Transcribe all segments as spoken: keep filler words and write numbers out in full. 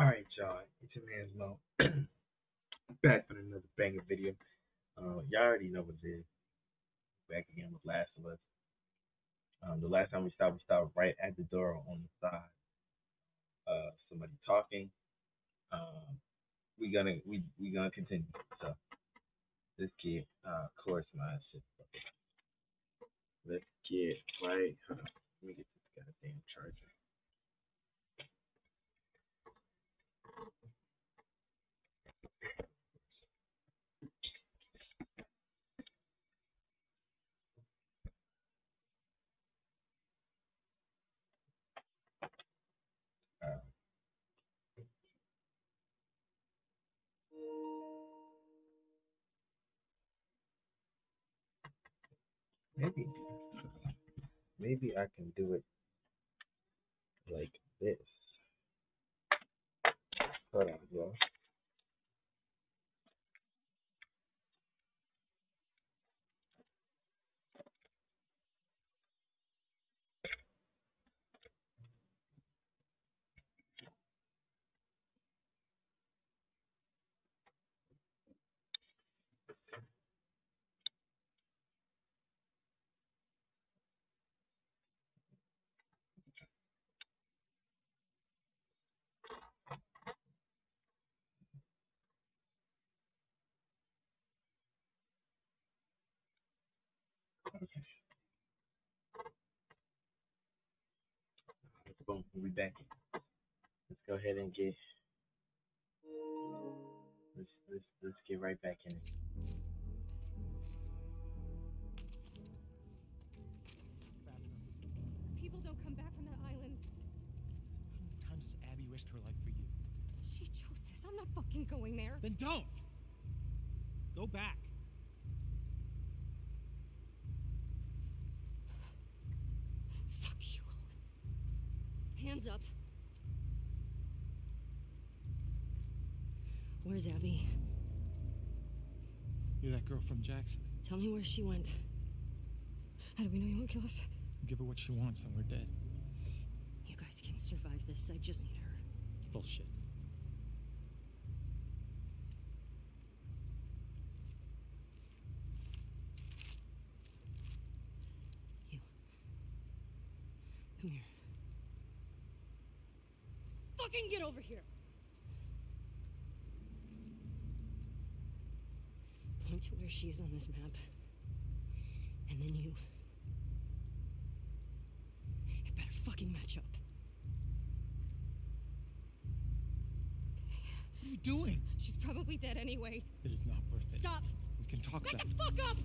Alright, y'all, it's your man's Mel. Back with another banger video. Uh, y'all already know what it is. Back again with Last of Us. Um, the last time we stopped, we stopped right at the door on the side. Uh, somebody talking. Um, we gonna we we gonna continue. So this kid, uh, of course, my shit. Let's get right. Hold on. Let me get this goddamn charger. Maybe, maybe I can do it like this. Hold on, y'all. Okay. Boom, we'll be back. Let's go ahead and get let's let's let's get right back in it. People don't come back from that island. How many times has Abby risked her life for you? She chose this. I'm not fucking going there. Then don't go back. Hands up. Where's Abby? You're that girl from Jackson. Tell me where she went. How do we know you won't kill us? Give her what she wants and we're dead. You guys can survive this. I just need her. Bullshit. You. Come here. Fucking get over here. Point to where she is on this map. And then you. It better fucking match up. Okay. What are you doing? She's probably dead anyway. It is not worth it. Stop. We can talk about it. Back the fuck up!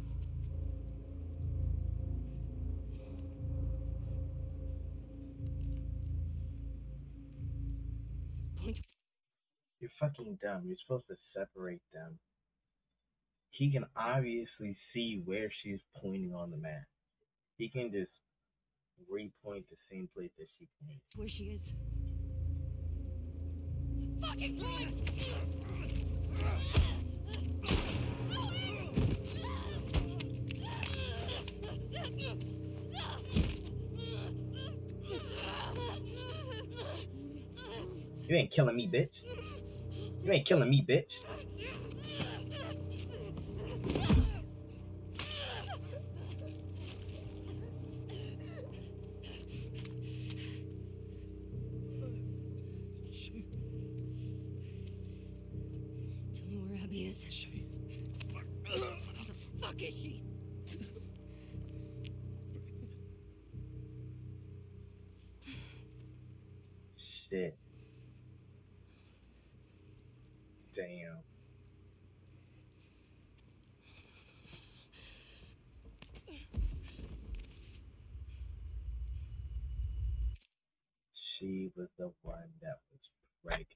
You're fucking dumb. You're supposed to separate them. He can obviously see where she's pointing on the map. He can just repoint the same place that she pointed. Where she is. Fucking You ain't killing me, bitch. You ain't killing me, bitch. She... Tell me where Abby is. She... Where the fuck is she? Shit. Damn. She was the one that was pregnant.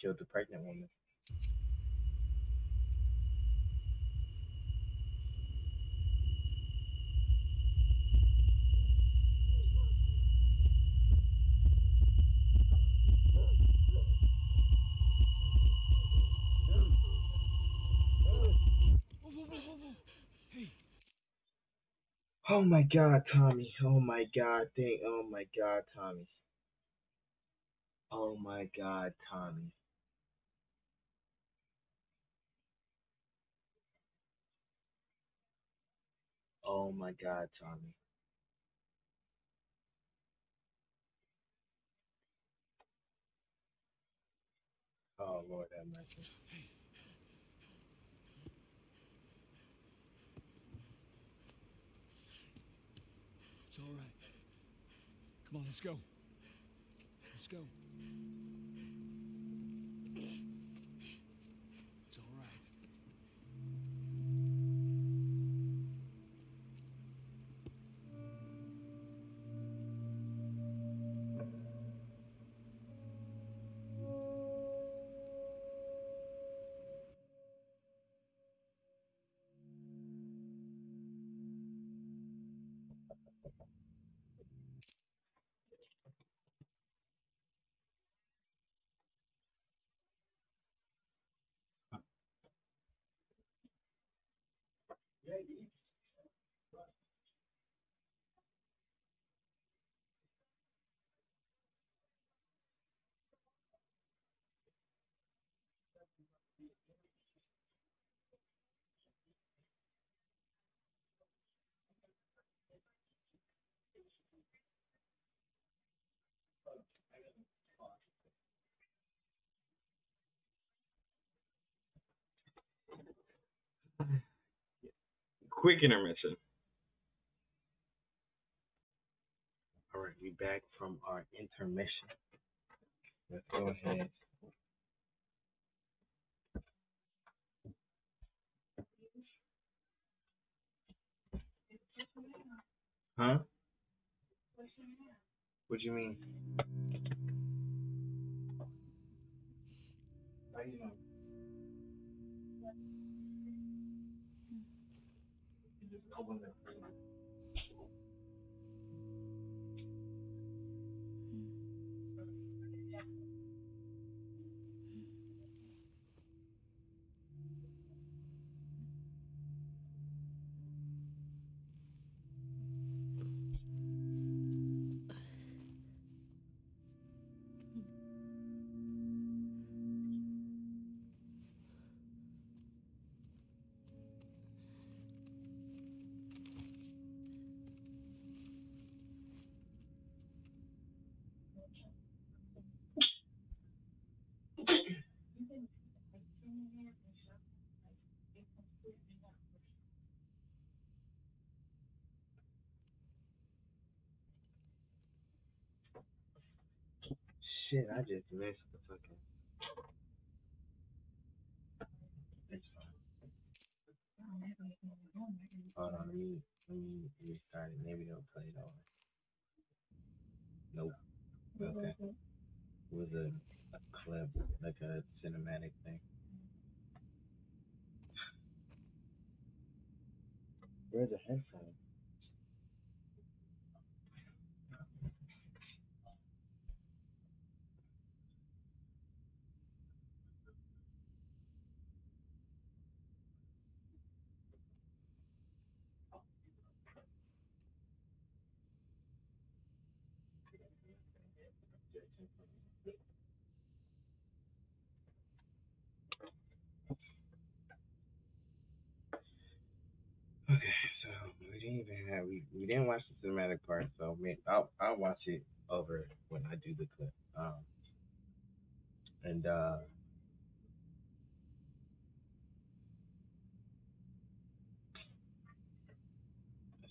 Killed the pregnant woman. Oh my God, Tommy. Oh my God, dang. Oh my God, Tommy. Oh my God, Tommy. Oh my God, Tommy. Oh Lord, have mercy. It's all right. Come on, let's go. Let's go. It's all right. Quick intermission. All right, we back from our intermission. Let's go ahead. Huh? What do you mean? How do you know? Just open them. Shit, I just missed the fucking. It's fine. Hold on, let me, let me restart it. Maybe they'll play it over. Nope. Okay. It was a, a clip, like a cinematic thing. Where's the headphone? We, we didn't watch the cinematic part, so man, I'll, I'll watch it over when I do the clip. Um, and uh,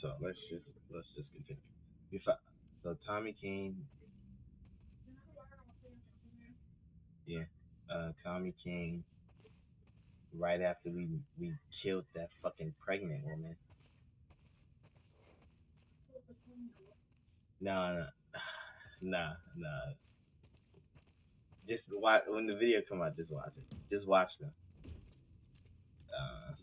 so let's just let's just continue. If I, so Tommy King, yeah, uh, Tommy King. Right after we we killed that fucking pregnant woman. No, no, no, no. Just watch when the video come out. Just watch it. Just watch them. Uh,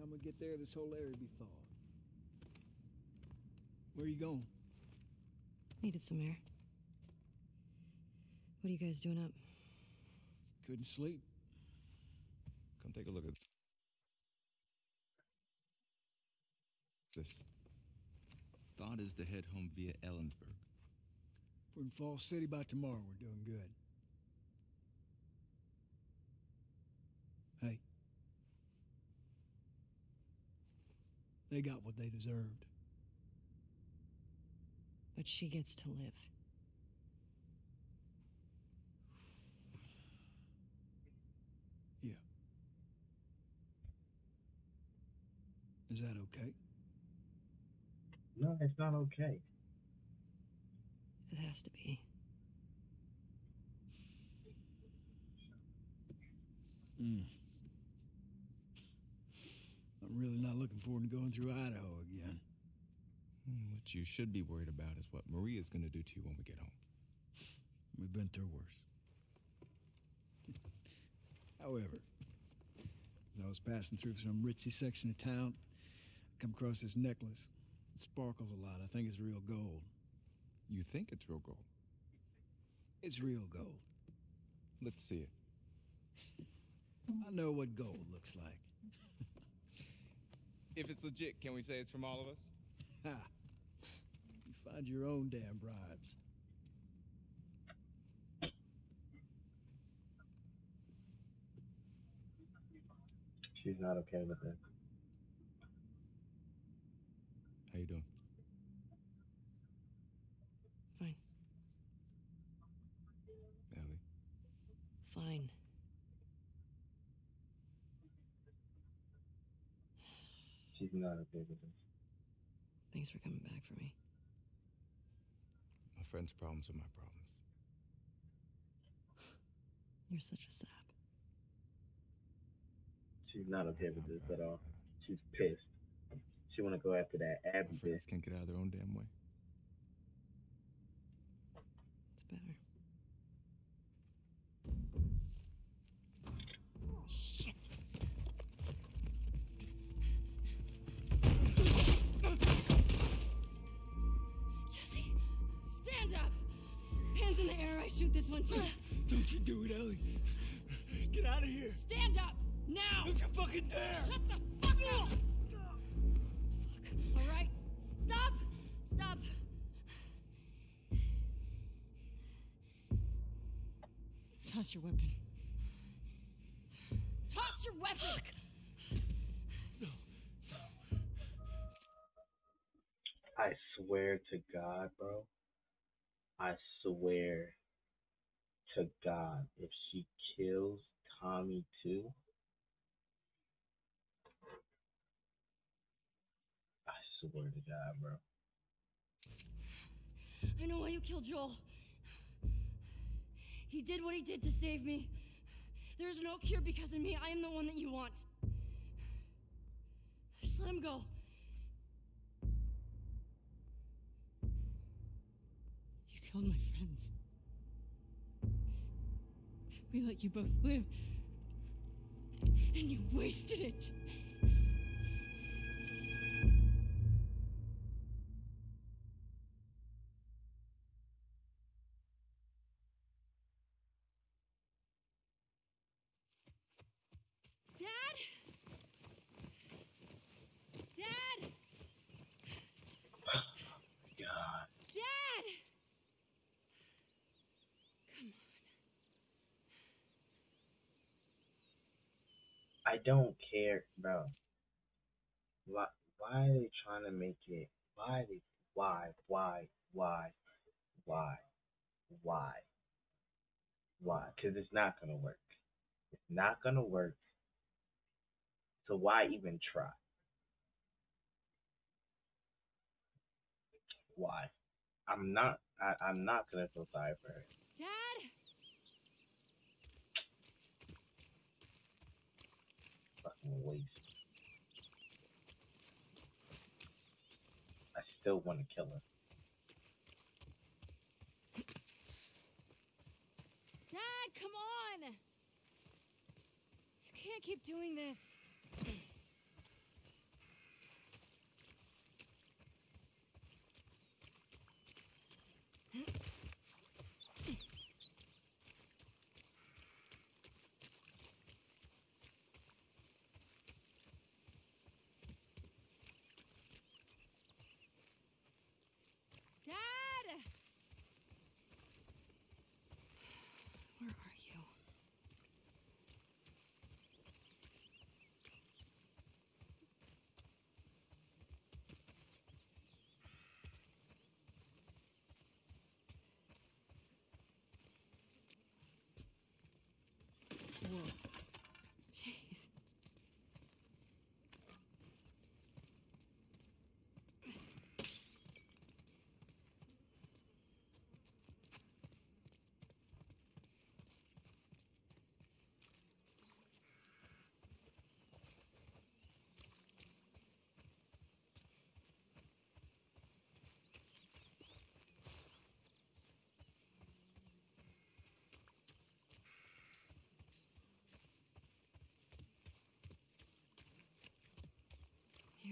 time we get there, this whole area will be thawed. Where are you going? Needed some air. What are you guys doing up? Couldn't sleep. Come take a look at this. Thought is to head home via Ellensburg. If we're in Fall City by tomorrow, we're doing good. Hey. They got what they deserved. But she gets to live. Yeah. Is that okay? No, it's not okay. It has to be. Mm. I'm really not looking forward to going through Idaho again. What you should be worried about is what Maria's going to do to you when we get home. We've been through worse. However, as I was passing through some ritzy section of town, I come across this necklace. It sparkles a lot. I think it's real gold. You think it's real gold? It's real gold. Let's see it. I know what gold looks like. If it's legit, can we say it's from all of us? Ha! You find your own damn bribes. She's not okay with it. How you doing? Fine. Ellie? Fine. She's not okay with it. Thanks for coming back for me. My friend's problems are my problems. You're such a sap. She's not okay with this at all. She's pissed. She want to go after that Abby. My friends can't get out of their own damn way. It's better. Oh, shit. Jesse, stand up. Hands in the air. I shoot this one too. Don't you do it, Ellie. Get out of here. Stand up. Now! Don't you fucking dare! Shut the fuck up! Fuck. All right? Stop! Stop! Toss your weapon. Toss your weapon! Fuck. No. No. I swear to God, bro. I swear to God, if she kills Tommy too... I swear to God, bro. I know why you killed Joel. He did what he did to save me. There is no cure because of me. I am the one that you want. Just let him go. You killed my friends. We let you both live. And you wasted it. I don't care, bro. Why, why are they trying to make it? Why, they, why, why, why, why, why, why? Because it's not going to work. It's not going to work. So why even try? Why? I'm not, I, I'm not going to feel sorry for her. Dad! Fucking waste. I still want to kill her. Dad, come on! You can't keep doing this.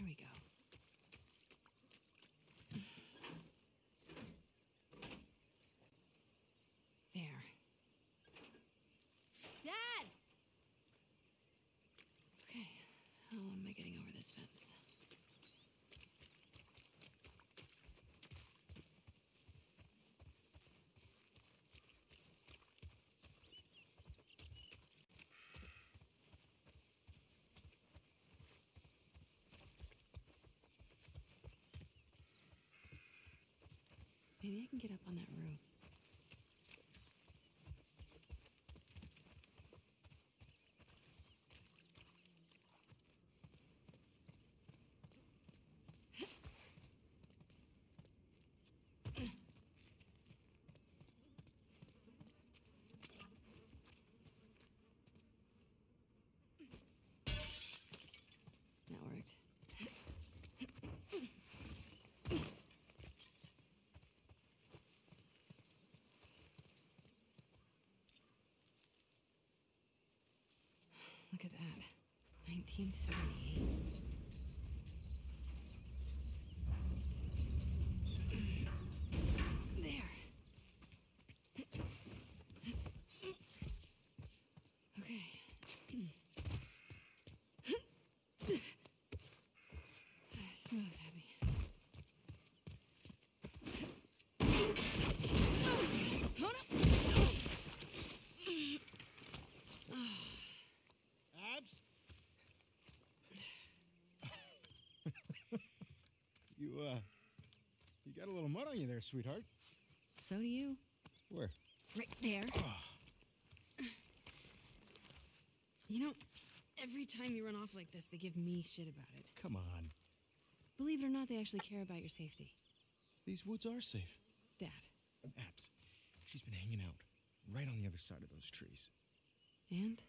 we go. There. Dad! Okay, how am I getting over this fence? Maybe I can get up on that roof. nineteen seventy-eight. There. Okay. Smooth, Abby. Hold up. Abs? You, uh, you got a little mud on you there, sweetheart. So do you. Where? Right there. Oh. You know, every time you run off like this, they give me shit about it. Come on. Believe it or not, they actually care about your safety. These woods are safe. Dad. Abs, she's been hanging out right on the other side of those trees. And?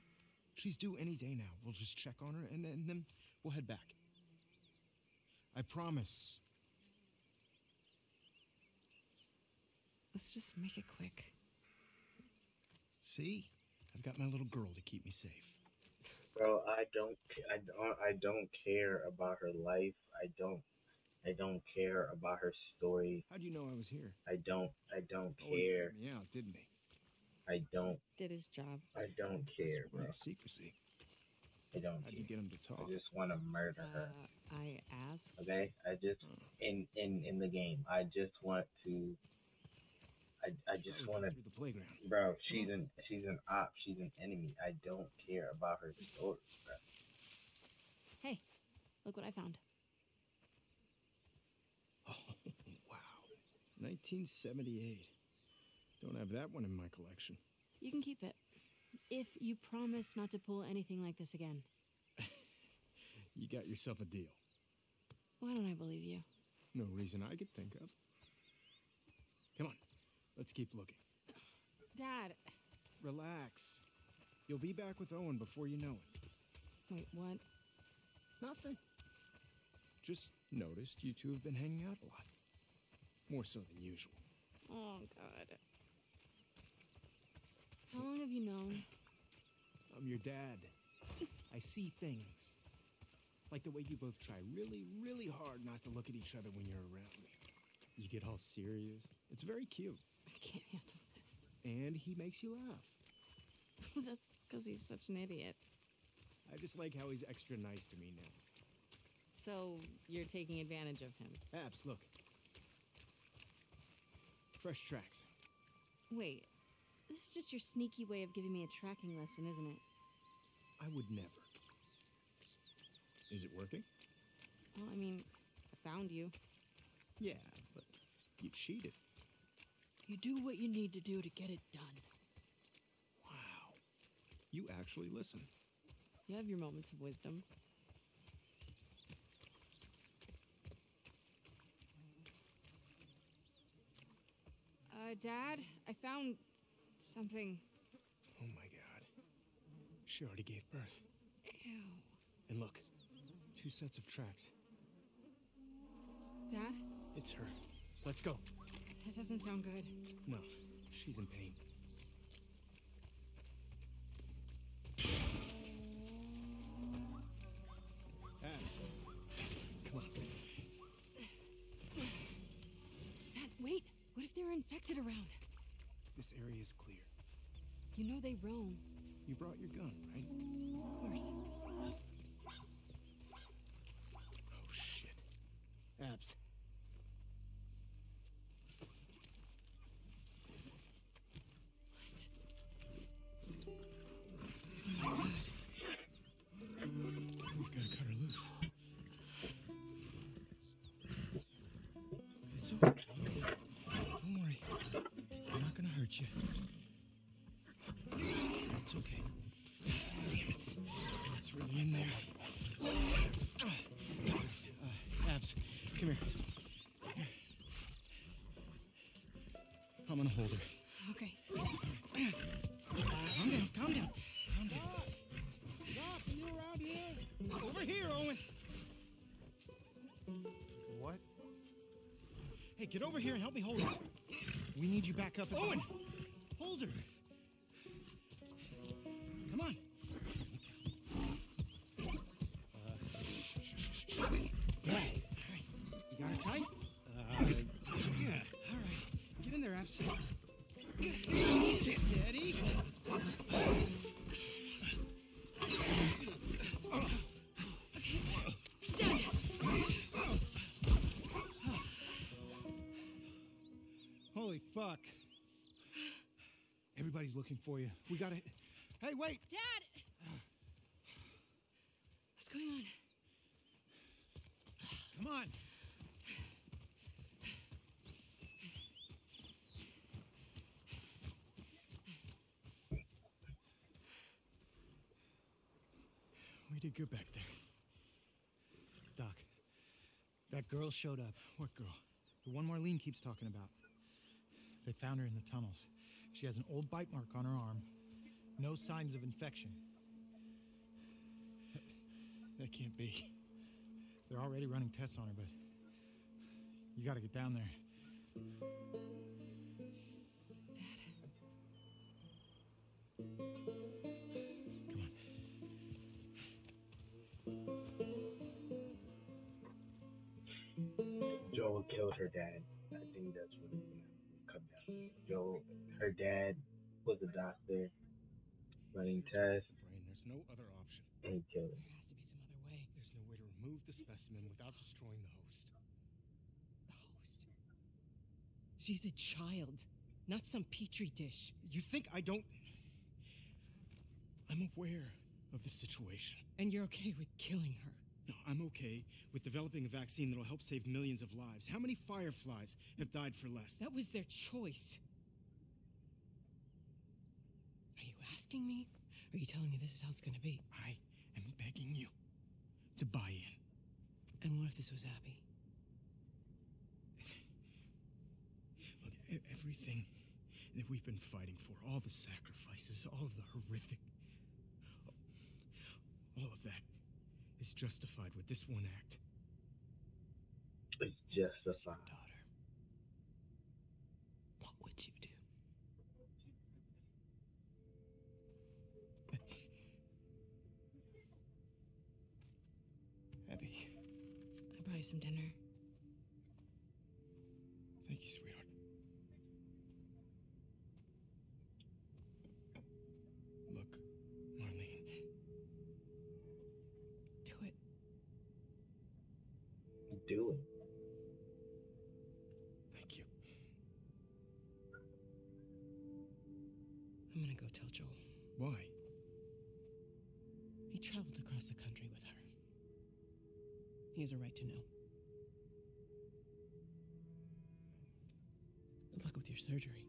She's due any day now. We'll just check on her, and then, then we'll head back. I promise. Let's just make it quick. See? I've got my little girl to keep me safe. Bro, I don't I don't I don't care about her life. I don't I don't care about her story. How do you know I was here? I don't I don't oh, care. Yeah, didn't he? I don't did his job. I don't care, bro. Secrecy. I don't. How do you get him to talk? I just want to murder her. Uh, I asked. Okay, I just in in in the game. I just want to. I I just want to. The playground, bro. She's an she's an op. She's an enemy. I don't care about her story, bro. Hey, look what I found. Oh wow, nineteen seventy-eight. Don't have that one in my collection. You can keep it. If you promise not to pull anything like this again. You got yourself a deal. Why don't I believe you? No reason I could think of. Come on, let's keep looking. Dad. Relax. You'll be back with Owen before you know it. Wait, what? Nothing. Just noticed you two have been hanging out a lot. More so than usual. Oh, God. How long have you known? I'm your dad. I see things. Like the way you both try really, really hard not to look at each other when you're around me. You get all serious. It's very cute. I can't handle this. And he makes you laugh. That's because he's such an idiot. I just like how he's extra nice to me now. So you're taking advantage of him? Abs, look. Fresh tracks. Wait. This is just your sneaky way of giving me a tracking lesson, isn't it? I would never. Is it working? Well, I mean, I found you. Yeah, but you cheated. You do what you need to do to get it done. Wow. You actually listen. You have your moments of wisdom. Uh, Dad, I found... something. Oh my God. She already gave birth. Ew. And look, two sets of tracks. Dad? It's her. Let's go. That doesn't sound good. No, she's in pain. Abs. Come on. infected around. This area is clear. You know they roam. You brought your gun, right? Of course. Oh, shit. Abs. It's okay. Damn it. It's really in there. Uh, Abs, come here. I'm gonna hold her. Okay. Calm down, calm down. Calm down. Doc, are you around here? Over here, Owen. What? Hey, get over here and help me hold her. We need you back up. Owen! Hold her! Come on! Uh, shh, shh, shh. All right. You got her tight? Uh, yeah. All right. Get in there, Abs. Steady. Holy fuck. Everybody's looking for you. We gotta... Hey, wait! Dad! What's going on? Come on! We did good back there. Doc, that girl showed up. What girl? The one Marlene keeps talking about. They found her in the tunnels. She has an old bite mark on her arm. No signs of infection. That, that can't be. They're already running tests on her, but you gotta get down there. Dad. Come on. Joel killed her dad. I think that's what it's gonna come down to. Joel, her dad was a doctor. Running tests. There's no other option. And kill it. There has to be some other way. There's no way to remove the specimen without destroying the host. The host? She's a child, not some petri dish. You think I don't... I'm aware of the situation. And you're okay with killing her? No, I'm okay with developing a vaccine that'll help save millions of lives. How many Fireflies have died for less? That was their choice. Asking me? Are you telling me this is how it's gonna be? I am begging you to buy in. And what if this was Abby? Look, everything that we've been fighting for, all the sacrifices, all of the horrific, all of that is justified with this one act. It's justified. Daughter, what would you do? Abby. I brought you some dinner. Thank you, sweetheart. Look, Marlene. Do it. Do it. Thank you. I'm gonna go tell Joel. Why? He traveled across the country with her. He has a right to know. Good luck with your surgery.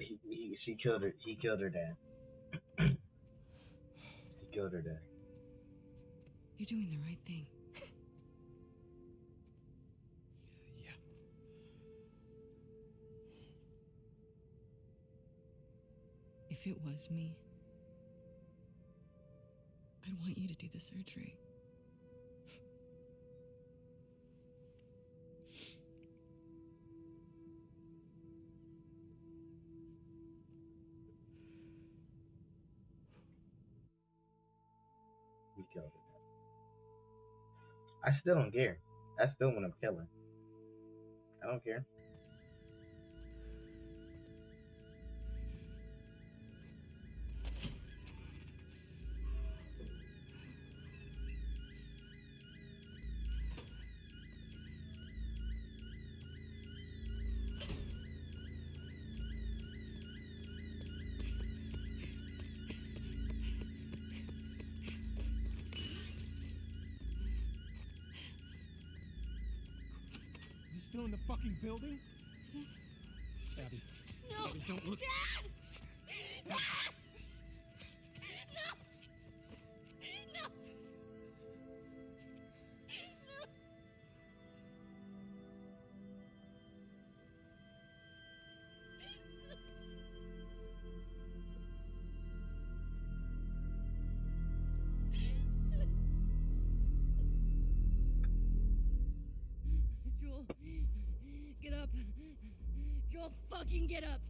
He, he, she killed her. He killed her dad. He killed her dad. You're doing the right thing. Yeah. If it was me, I'd want you to do the surgery. We killed it. I still don't care. I still want to kill her. I don't care. Still in the fucking building? Shit. Abby. No! Abby, don't look. Dad! Dad! No! No! Joel, fucking get up!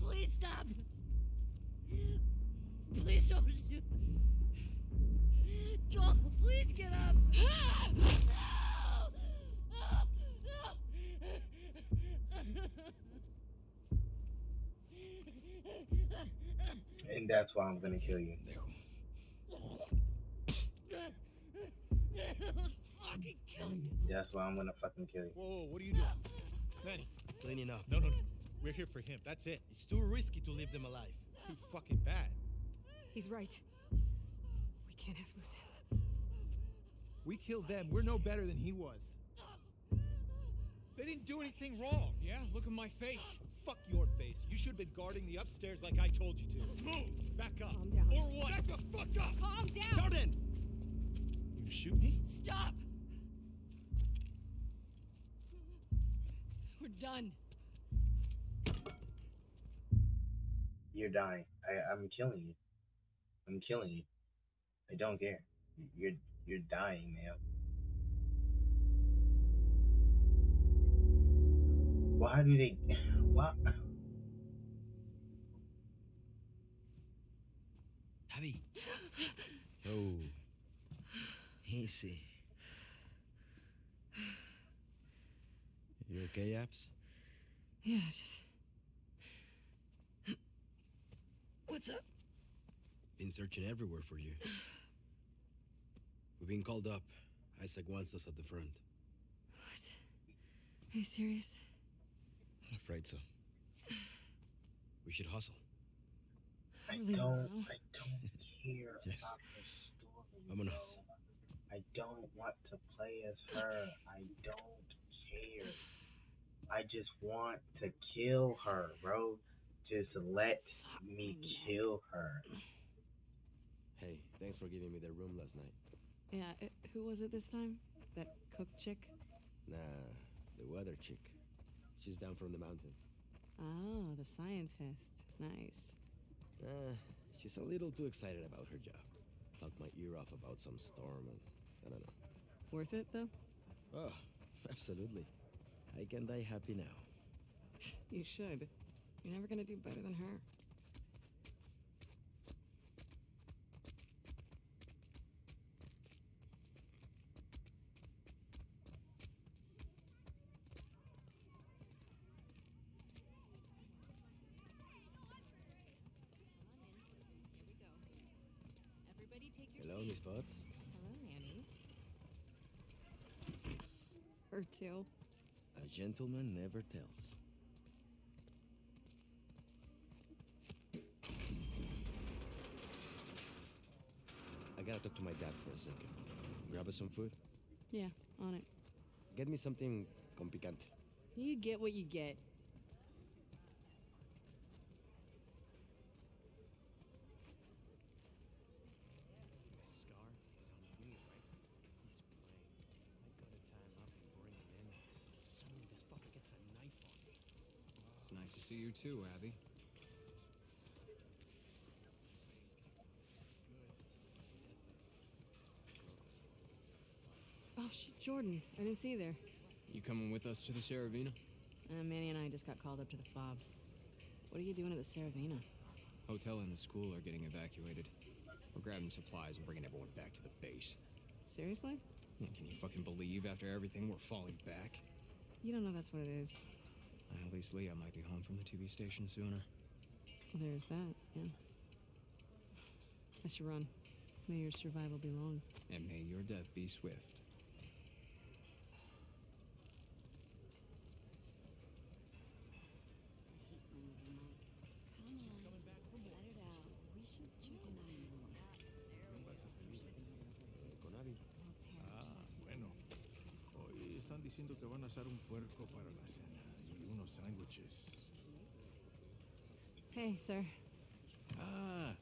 Please stop! Please don't shoot! Joel, please get up! No! No! No! And that's why I'm gonna kill you. Fucking kill you. That's why I'm gonna fucking kill you. Whoa, what are you doing? Manny, cleaning up. No, no, no. We're here for him. That's it. It's too risky to leave them alive. Too fucking bad. He's right. We can't have loose ends. We killed them. We're no better than he was. They didn't do anything wrong. Yeah, look at my face. Fuck your face. You should have been guarding the upstairs like I told you to. Move! Back up. Calm down. Or what? Back the fuck up! Calm down! Now then! You shoot me? Stop! We're done. You're dying. I, I'm killing you. I'm killing you. I don't care. You're you're dying, man. Why do they? Why? Abby. Oh. He's sick. You okay, Abs? Yeah, just... What's up? Been searching everywhere for you. We've been called up. Isaac wants us at the front. What? Are you serious? I'm afraid so. We should hustle. I, I really don't... Know. I don't care yes. about this story. I'm on us. I don't want to play as her. I don't care. I just want to kill her, bro. Just let me kill her. Hey, thanks for giving me that room last night. Yeah, it, who was it this time? That cook chick? Nah, the weather chick. She's down from the mountain. Oh, the scientist. Nice. Uh, she's a little too excited about her job. Talked my ear off about some storm and I don't know. Worth it, though? Oh, absolutely. I can die happy now. You should. You're never gonna do better than her. Hello, Miss Butts. Hello, Manny. Her too. A gentleman never tells. I gotta talk to my dad for a second. Grab us some food? Yeah, on it. Get me something con picante. You get what you get. See you too, Abby. Oh shit, Jordan. I didn't see you there. You coming with us to the Seravena? Uh, Manny and I just got called up to the F O B. What are you doing at the Seravena? Hotel and the school are getting evacuated. We're grabbing supplies and bringing everyone back to the base. Seriously? Can you fucking believe after everything we're falling back? You don't know that's what it is. At least Leah might be home from the T V station sooner. Well, there's that, yeah. I should run. May your survival be long. And may your death be swift. Diciendo que van a asar un puerco para la cena y unos sándwiches. Hey, sir. Ah,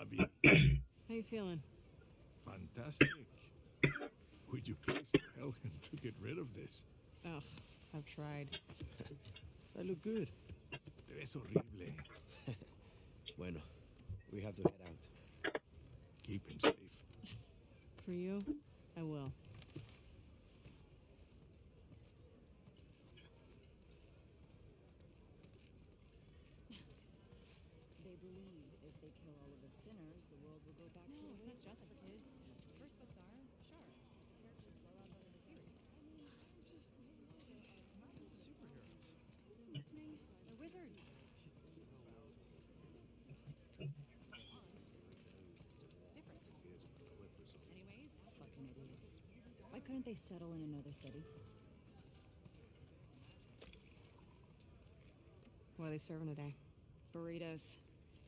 Abby. How you feeling? Fantastic. Would you please tell him to get rid of this? Oh, I've tried. I look good. Te ves horrible. Bueno, we have to head out. Keep him safe. For you, I will. Couldn't they settle in another city? What are they serving today? Burritos.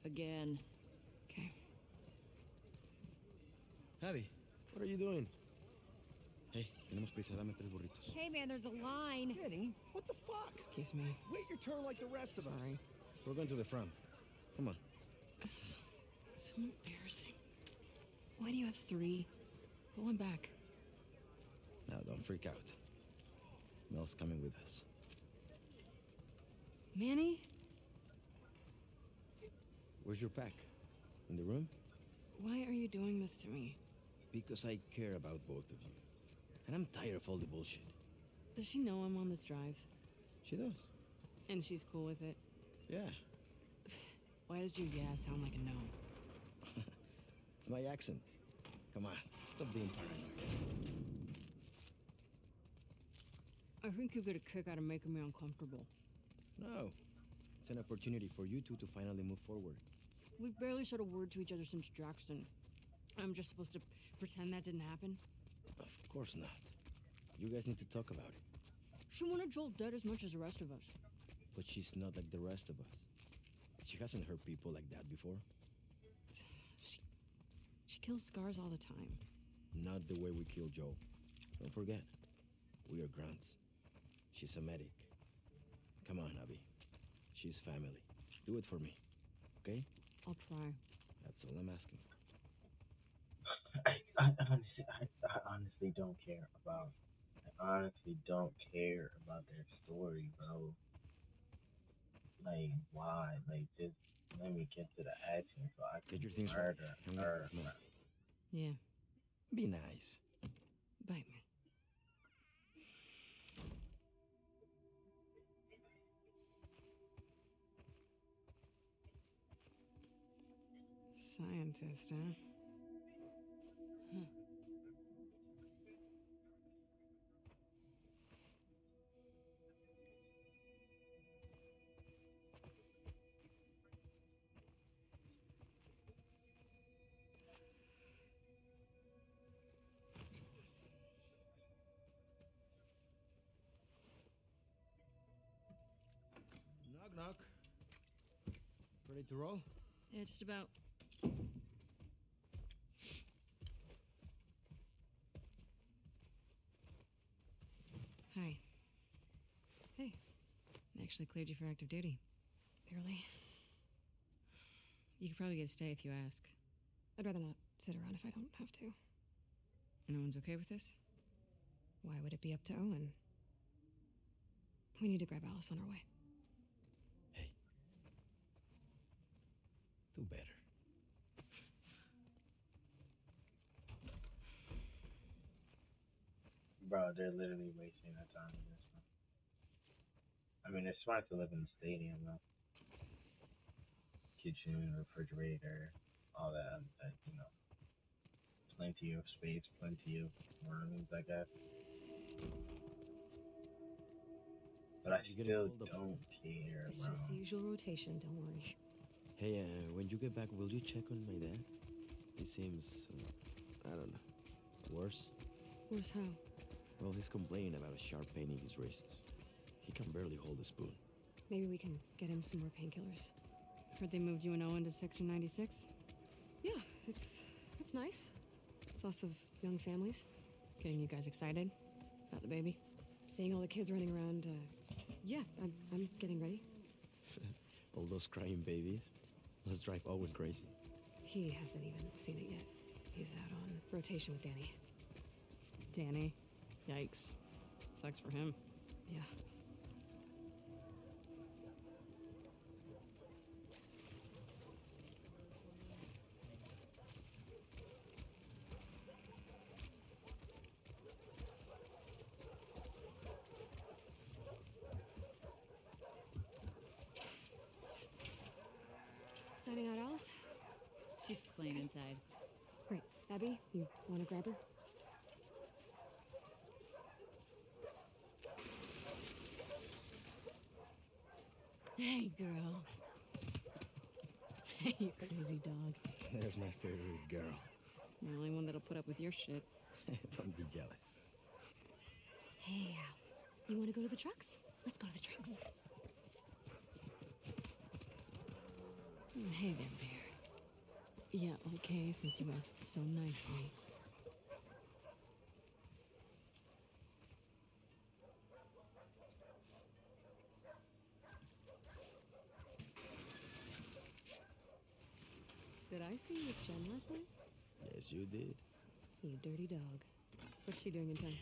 Again. Okay. Abby, what are you doing? Hey, tenemos prisa, dame tres burritos. Hey man, there's a line. Danny, what the fuck? Excuse me. Wait your turn like the rest of Sorry. us. We're going to the front. Come on. So embarrassing. Why do you have three? Pull him back. Now, don't freak out. Mel's coming with us. Manny? Where's your pack? In the room? Why are you doing this to me? Because I care about both of you. And I'm tired of all the bullshit. Does she know I'm on this drive? She does. And she's cool with it? Yeah. Why does your yeah sound like a no? It's my accent. Come on, stop being paranoid. I think you get a kick out of making me uncomfortable. No. It's an opportunity for you two to finally move forward. We barely said a word to each other since Jackson. I'm just supposed to pretend that didn't happen? Of course not. You guys need to talk about it. She wanted Joel dead as much as the rest of us. But she's not like the rest of us. She hasn't hurt people like that before. She, she kills Scars all the time. Not the way we killed Joel. Don't forget, we are grunts. She's a medic. Come on, Abby. She's family. Do it for me, okay? I'll try. That's all I'm asking for. I, I, honestly, I, I honestly don't care about... I honestly don't care about their story, bro. Like, why? Like, just let me get to the action so I can get your murder things her. Right. Yeah. Be nice. Bite me. Scientist, huh? Huh. Knock, knock. Ready to roll? Yeah, just about. Hi. Hey. I actually cleared you for active duty. Barely. You could probably get a stay if you ask. I'd rather not sit around if I don't have to. No one's okay with this? Why would it be up to Owen? We need to grab Alice on our way. Hey. Do better. Bro, they're literally wasting their time in this one. I mean, it's smart to live in the stadium, though. Kitchen, refrigerator, all that, that you know. Plenty plenty of space, plenty of rooms, I guess. But I still don't care, It's bro. just the usual rotation, don't worry. Hey, uh, when you get back, will you check on my dad? He seems, uh, I don't know, worse? Worse how? Well, he's complaining about a sharp pain in his wrists. He can barely hold a spoon. Maybe we can get him some more painkillers. Heard they moved you and Owen to Section ninety-six? Yeah, it's, it's nice. It's lots of young families. Getting you guys excited about the baby. Seeing all the kids running around, uh, yeah, I'm, I'm getting ready. All those crying babies must drive Owen crazy. He hasn't even seen it yet. He's out on rotation with Danny. Danny? Yikes. Sucks for him. Yeah. Signing out, Alice? She's playing inside. Great. Abby, you want to grab her? Hey, girl. Hey, you crazy dog. There's my favorite girl. The only one that'll put up with your shit. Don't be jealous. Hey, Al. You want to go to the trucks? Let's go to the trucks. Hey there, Bear. Yeah, okay, since you asked so nicely. Did I see you with Jen last night? Yes, you did. You dirty dog. What's she doing in town?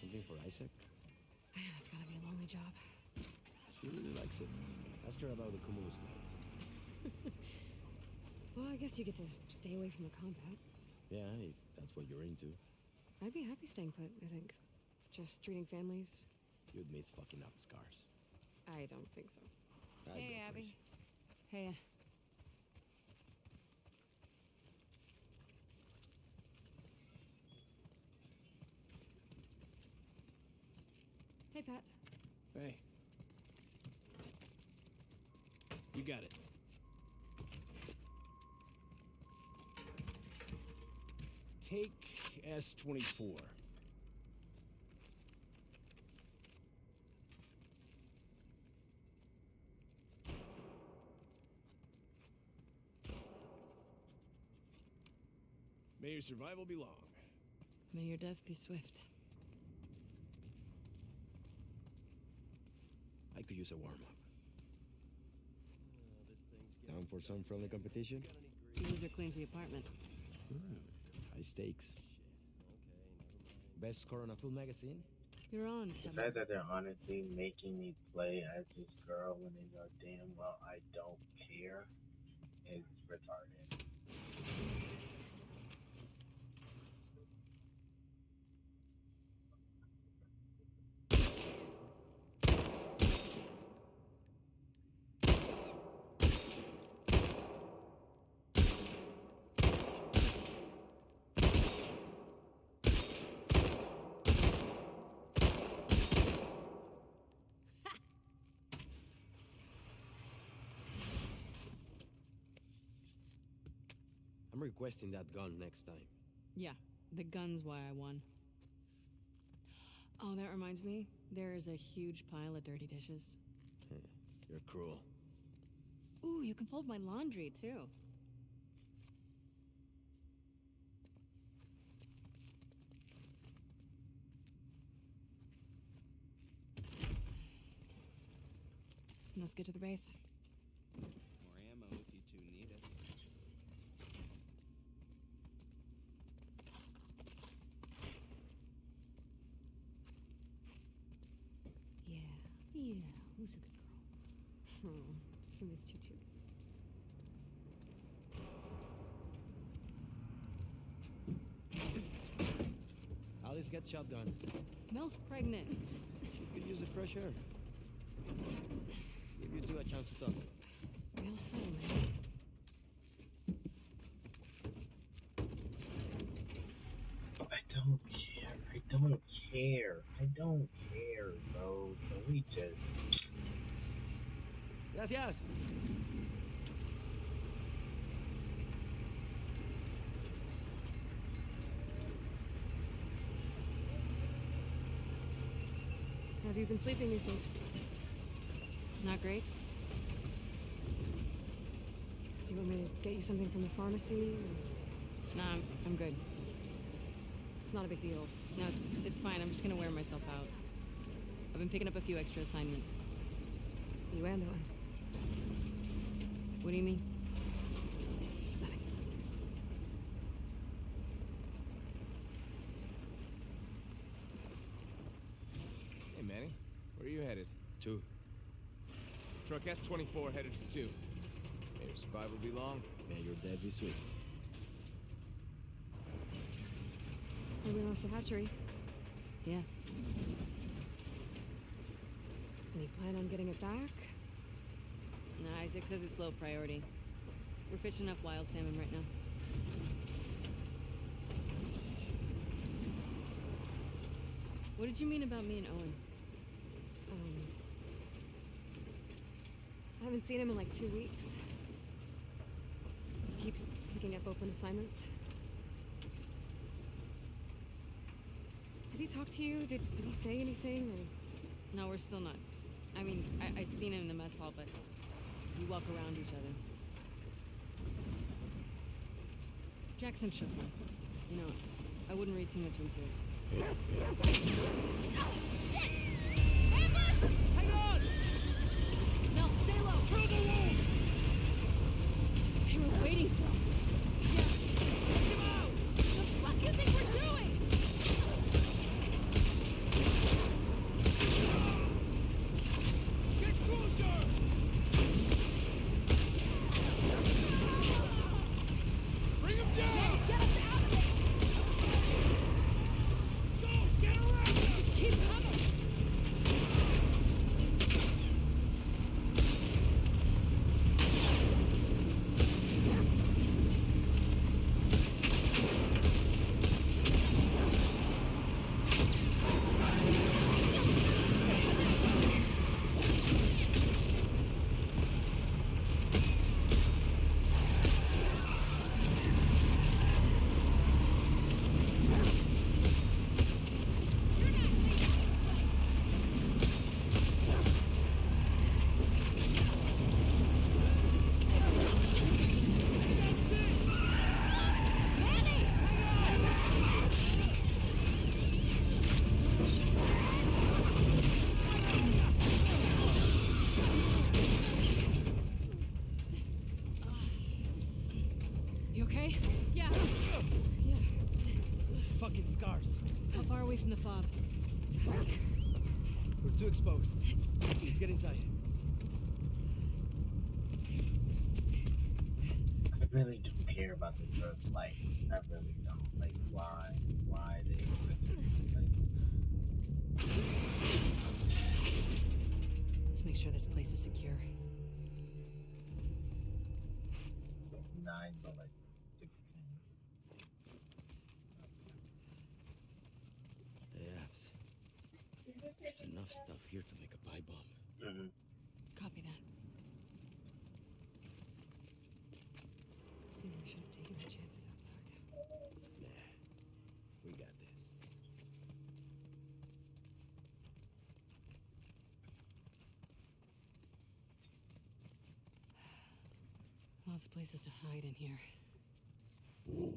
Something for Isaac? Man, that's gotta be a lonely job. She really likes it. Ask her about the Cumulus Club. Well, I guess you get to stay away from the combat. Yeah, if that's what you're into. I'd be happy staying put, I think. Just treating families. You'd miss fucking up Scars. I don't think so. I'd hey, Abby. Crazy. Hey. Hey, Pat. Hey. You got it. Take S twenty-four. May your survival be long. May your death be swift. I could use a warm-up. Down for some friendly competition? Loser cleans the apartment. Mm, high stakes. Best score on a full magazine? You're on. The fact that they're honestly making me play as this girl when they know damn well I don't care is retarded. I'm requesting that gun next time. Yeah, the gun's why I won. Oh, that reminds me. There is a huge pile of dirty dishes. You're cruel. Ooh, you can fold my laundry, too. Let's get to the base. Who's a good girl? Oh, I missed you too. Alice gets shotgun. Mel's pregnant. She could use the fresh air. Give you two a chance to talk. Real soon, man. care. I don't care, bro. Can we just... Yes, yes. Have you been sleeping these days? Not great? Do you want me to get you something from the pharmacy? Or... Nah, I'm, I'm good. It's not a big deal. No, it's, it's fine. I'm just gonna wear myself out. I've been picking up a few extra assignments. You and Owen. What do you mean? Nothing. Hey, Manny. Where are you headed? Two. Truck S twenty-four headed to two. May your survival be long. May your dead be sweet. Well, we lost a hatchery. Yeah. Any plan on getting it back? No, Isaac says it's low priority. We're fishing up wild salmon right now. What did you mean about me and Owen? Um... I haven't seen him in like two weeks. He keeps picking up open assignments. Has he talked to you? Did, did he say anything? Or... No, we're still not. I mean, I, I've seen him in the mess hall, but you walk around each other. Jackson shook me. You know, I wouldn't read too much into it. Oh, shit! Ambush! Hang on! Mel, stay low! Through the wall! They were waiting for us. Yeah. Get him out! What the fuck do you think we're doing? Scars. How far are we from the F O B? It's a hike. We're too exposed. Let's get inside. I really don't care about the drug life. I really don't. Like, why? Why they like... Let's make sure this place is secure. Nine, but like... There's enough stuff here to make a pie bomb. Mm-hmm. Copy that. Maybe we should have taken the chances outside. Nah, we got this. Lots of places to hide in here. Ooh.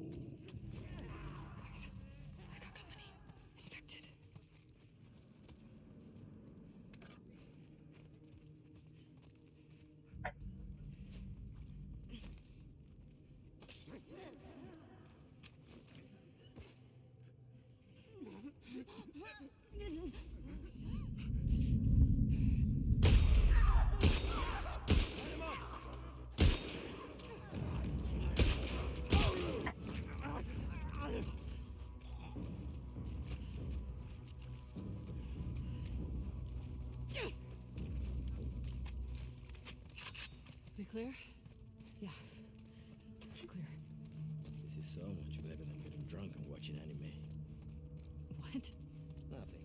We clear? Yeah. Clear. This is so much better than getting drunk and watching anime. What? Nothing.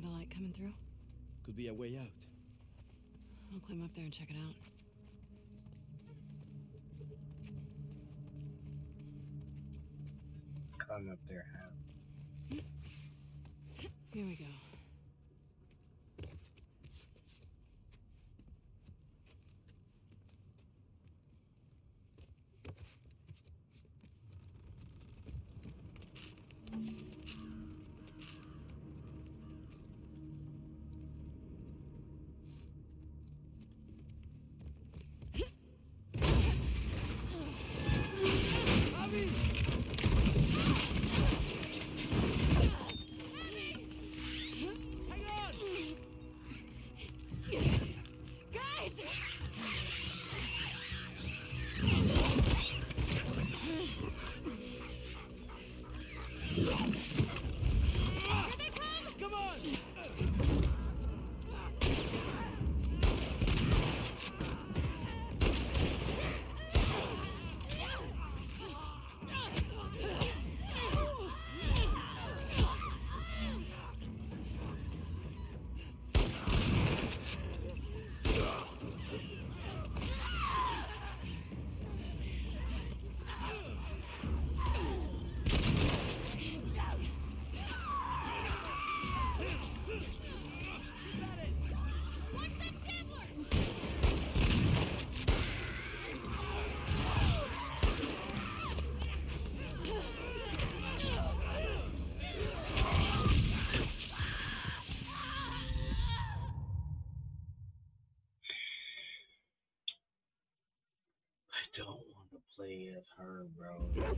See the light coming through? Could be a way out. I'll climb up there and check it out. Climb up there, how? Here we go. Her, bro.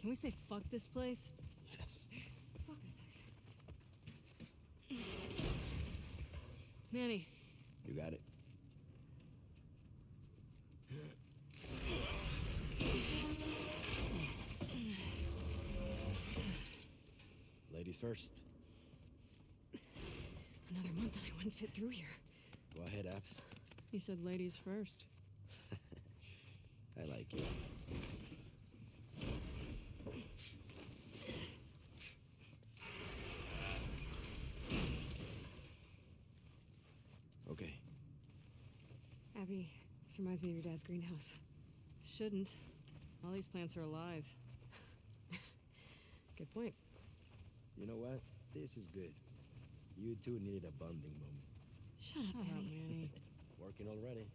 Can we say fuck this place? Yes. Fuck this place. Manny. You got it. Ladies first. Another month and I wouldn't fit through here. Go ahead, Abs. He said ladies first. I like you. Abby, this reminds me of your dad's greenhouse. Shouldn't. All these plants are alive. Good point. You know what? This is good. You two needed a bonding moment. Shut, Shut up, Manny. Up, Manny. Working already.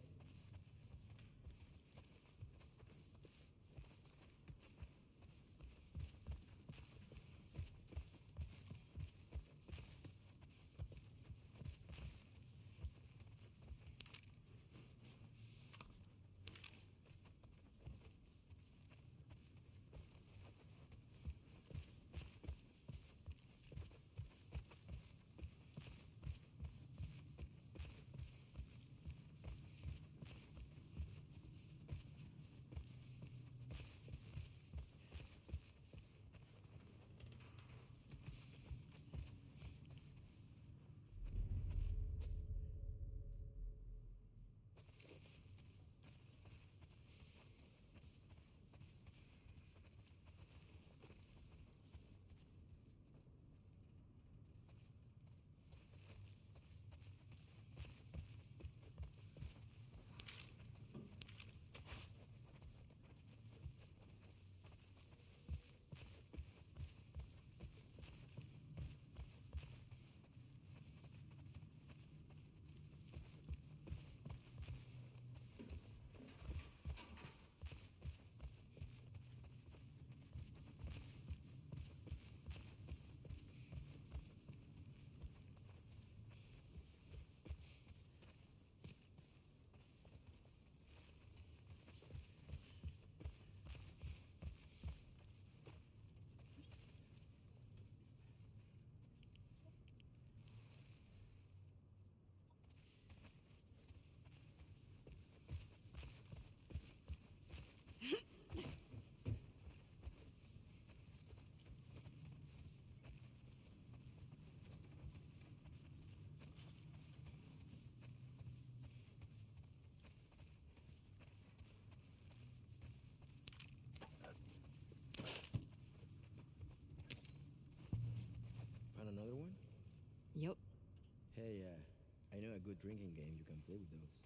good drinking game, you can play with those.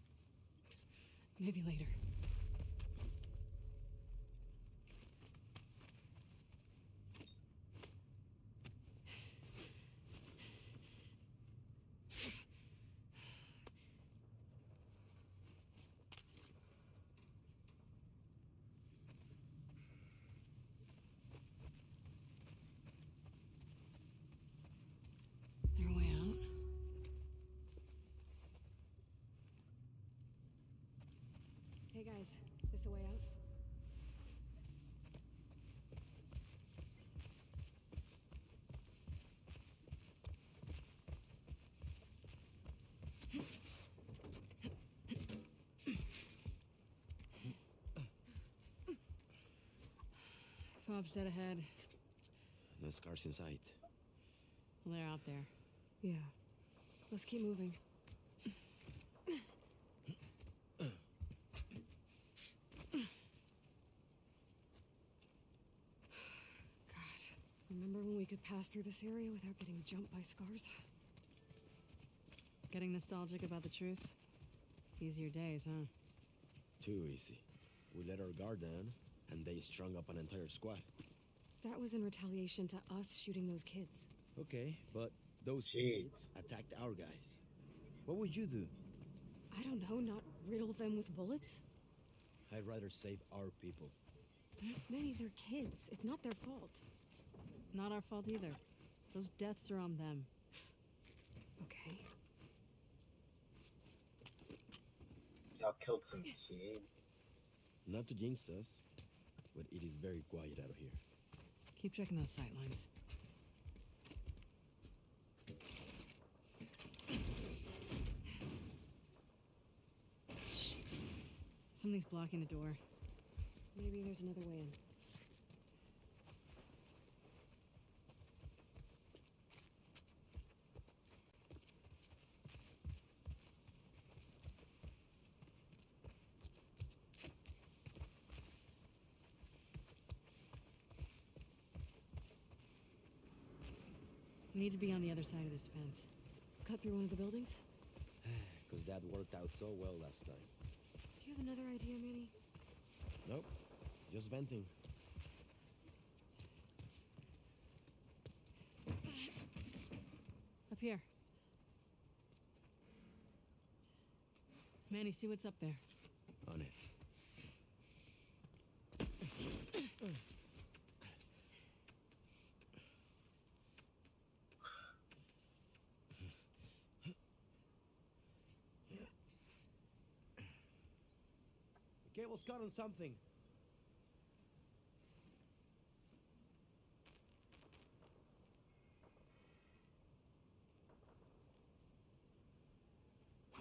Maybe later. Hey guys, this a way out? F O B's dead ahead. No scars in sight. Well, they're out there. Yeah. Let's keep moving. Could pass through this area without getting jumped by scars. Getting nostalgic about the truce? Easier days, huh? Too easy. We let our guard down, and they strung up an entire squad. That was in retaliation to us shooting those kids. Okay, but those kids attacked our guys. What would you do? I don't know, not riddle them with bullets? I'd rather save our people. Manny, they're kids. It's not their fault. Not our fault either. Those deaths are on them. Okay. Y'all killed some kids. Not to jinx us, but it is very quiet out of here. Keep checking those sight lines. Shit. Something's blocking the door. Maybe there's another way in. We need to be on the other side of this fence. Cut through one of the buildings? Because that worked out so well last time. Do you have another idea, Manny? Nope. Just venting. Up here. Manny, see what's up there. On it. uh. Cable's got on something.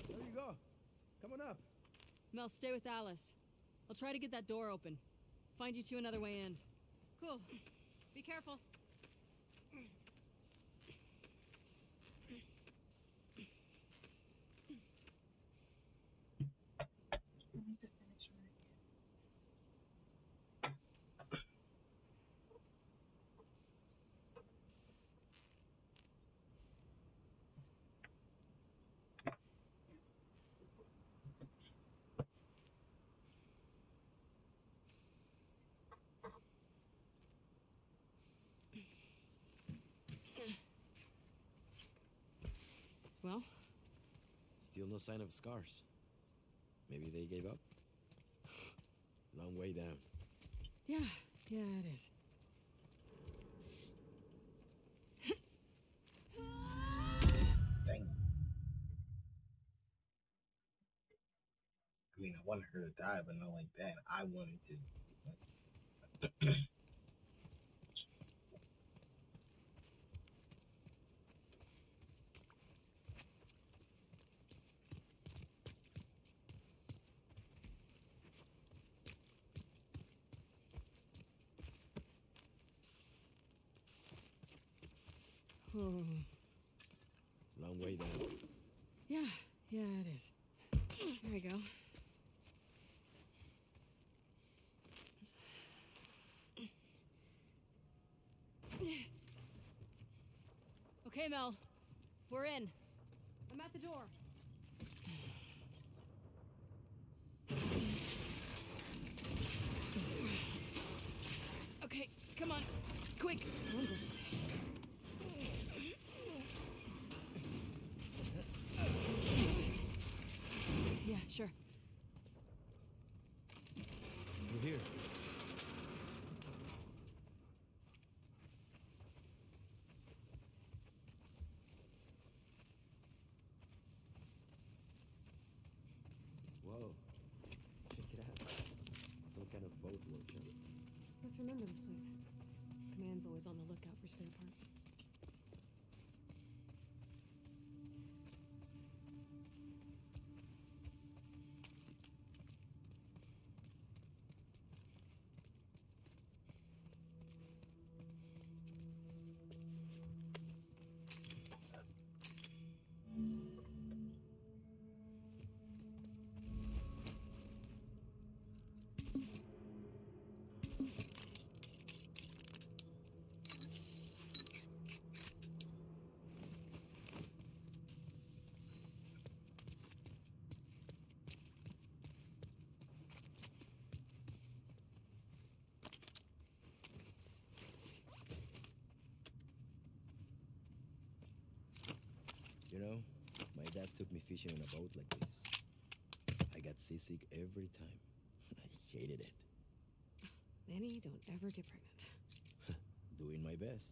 There you go. Come on up. Mel, stay with Alice. I'll try to get that door open. Find you two another way in. Cool. Be careful. Well? Still no sign of scars. Maybe they gave up? Long way down. Yeah, yeah, it is. Dang. I mean, I wanted her to die, but not like that. I wanted to. Oh. Long way down. Yeah, yeah, it is. There we go. Okay, Mel. We're in. I'm at the door. Sure. We're here. Whoa. Check it out. Some kind of boat workshop. Let's remember this place. Command's always on the lookout for spare parts. You know, my dad took me fishing in a boat like this. I got seasick every time. I hated it. Manny, don't ever get pregnant. Doing my best.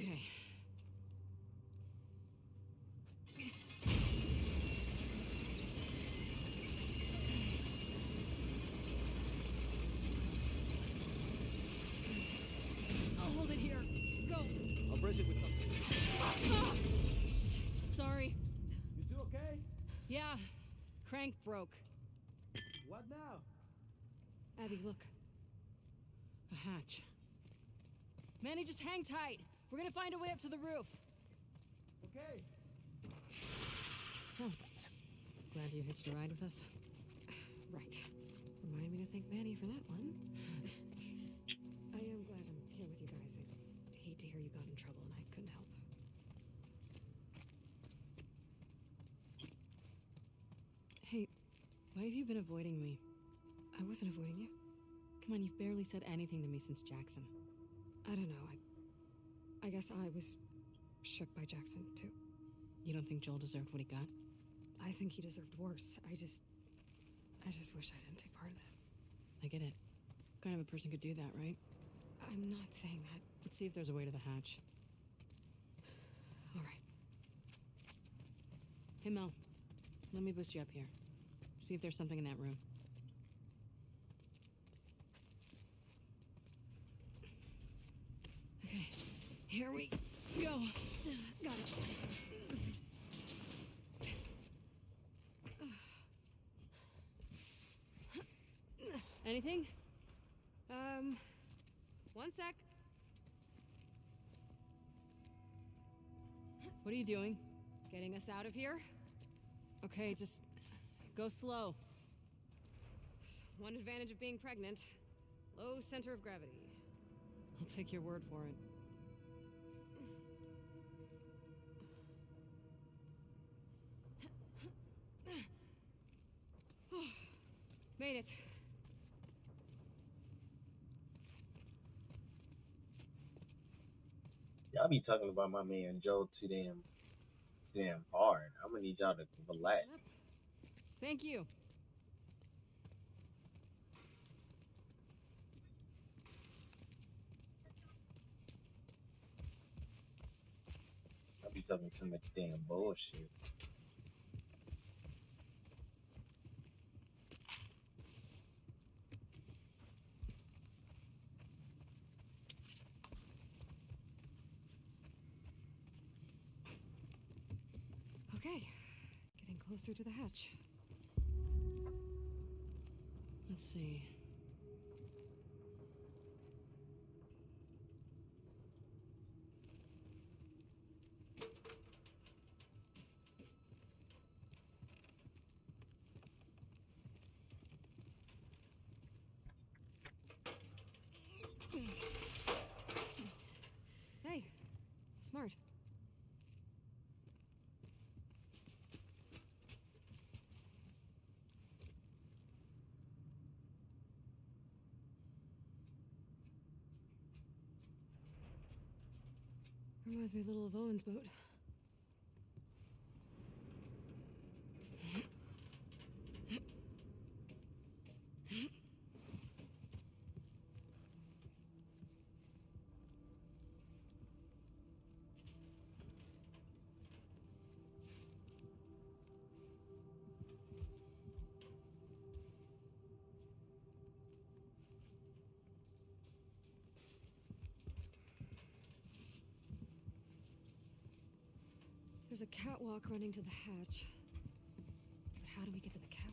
Okay. I'll hold it here. Go. I'll brace it with something. Ah! Sorry. You two okay? Yeah. Crank broke. What now? Abby, look. A hatch. Manny, just hang tight. We're gonna find a way up to the roof. Okay. Oh. Glad you hitched a ride with us. Right. Remind me to thank Manny for that one. I am glad I'm here with you guys. I hate to hear you got in trouble and I couldn't help. Hey, why have you been avoiding me? I wasn't avoiding you. Come on, you've barely said anything to me since Jackson. I don't know. I I guess I was shook by Jackson, too. You don't think Joel deserved what he got? I think he deserved worse. I just... I just wish I didn't take part in it. I get it. What kind of a person could do that, right? I'm not saying that. Let's see if there's a way to the hatch. All right. Hey, Mel. Let me boost you up here. See if there's something in that room. Here we go. Got it. Anything? Um, one sec. What are you doing? Getting us out of here? Okay, just go slow. One advantage of being pregnant. Low center of gravity. I'll take your word for it. Made it. Y'all be talking about my man Joel too damn, damn hard. I'm gonna need y'all to relax. Thank you. Y'all be talking so much damn bullshit. Okay, getting closer to the hatch. Let's see. Reminds me a little of Owen's boat. There's a catwalk running to the hatch. But how do we get to the catwalk?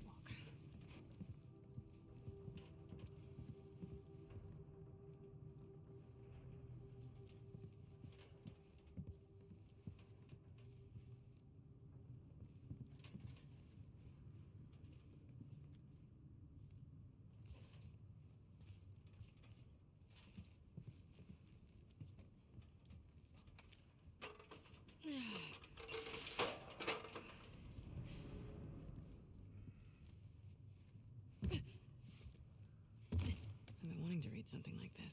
Something like this.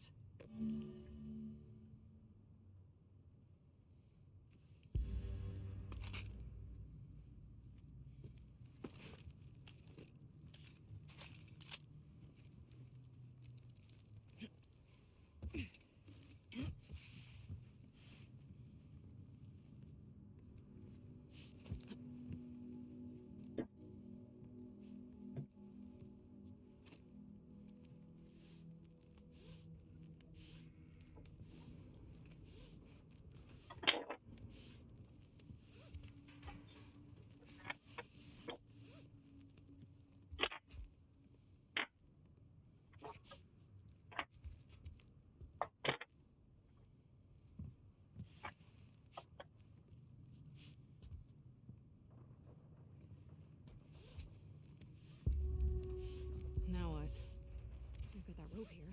Rope here.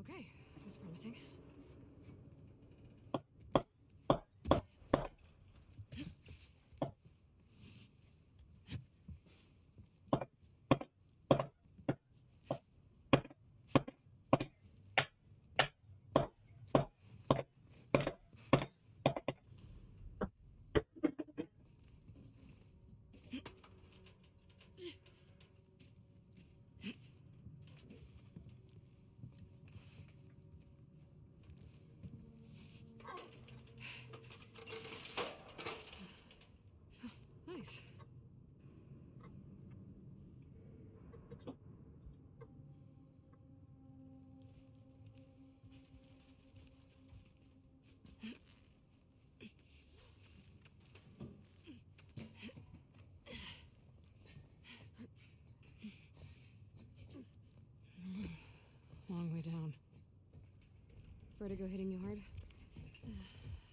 Okay, that's promising. Long way down. Vertigo hitting you hard? Uh,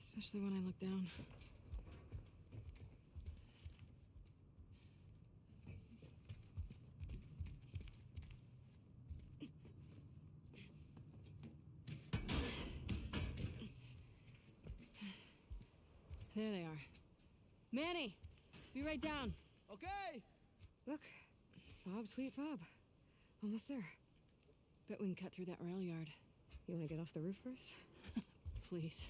especially when I look down. There they are. Manny! Be right down. Okay! Look. Fob, sweet fob. Almost there. Bet we can cut through that rail yard. You want to get off the roof first? Please.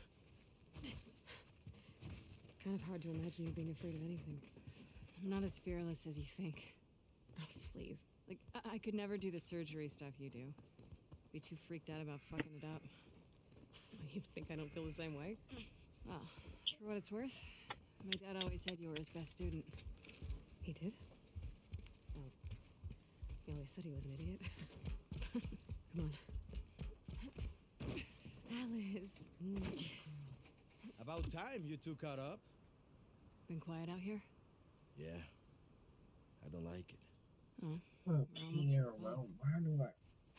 It's kind of hard to imagine you being afraid of anything. I'm not as fearless as you think. Oh, please. Like, I, I could never do the surgery stuff you do. Be too freaked out about fucking it up. You think I don't feel the same way? Well, for what it's worth, my dad always said you were his best student. He did? Well, he always said he was an idiot. Come on. Alice. About time you two caught up. Been quiet out here? Yeah. I don't like it. Oh. Well, yeah, well, why do I...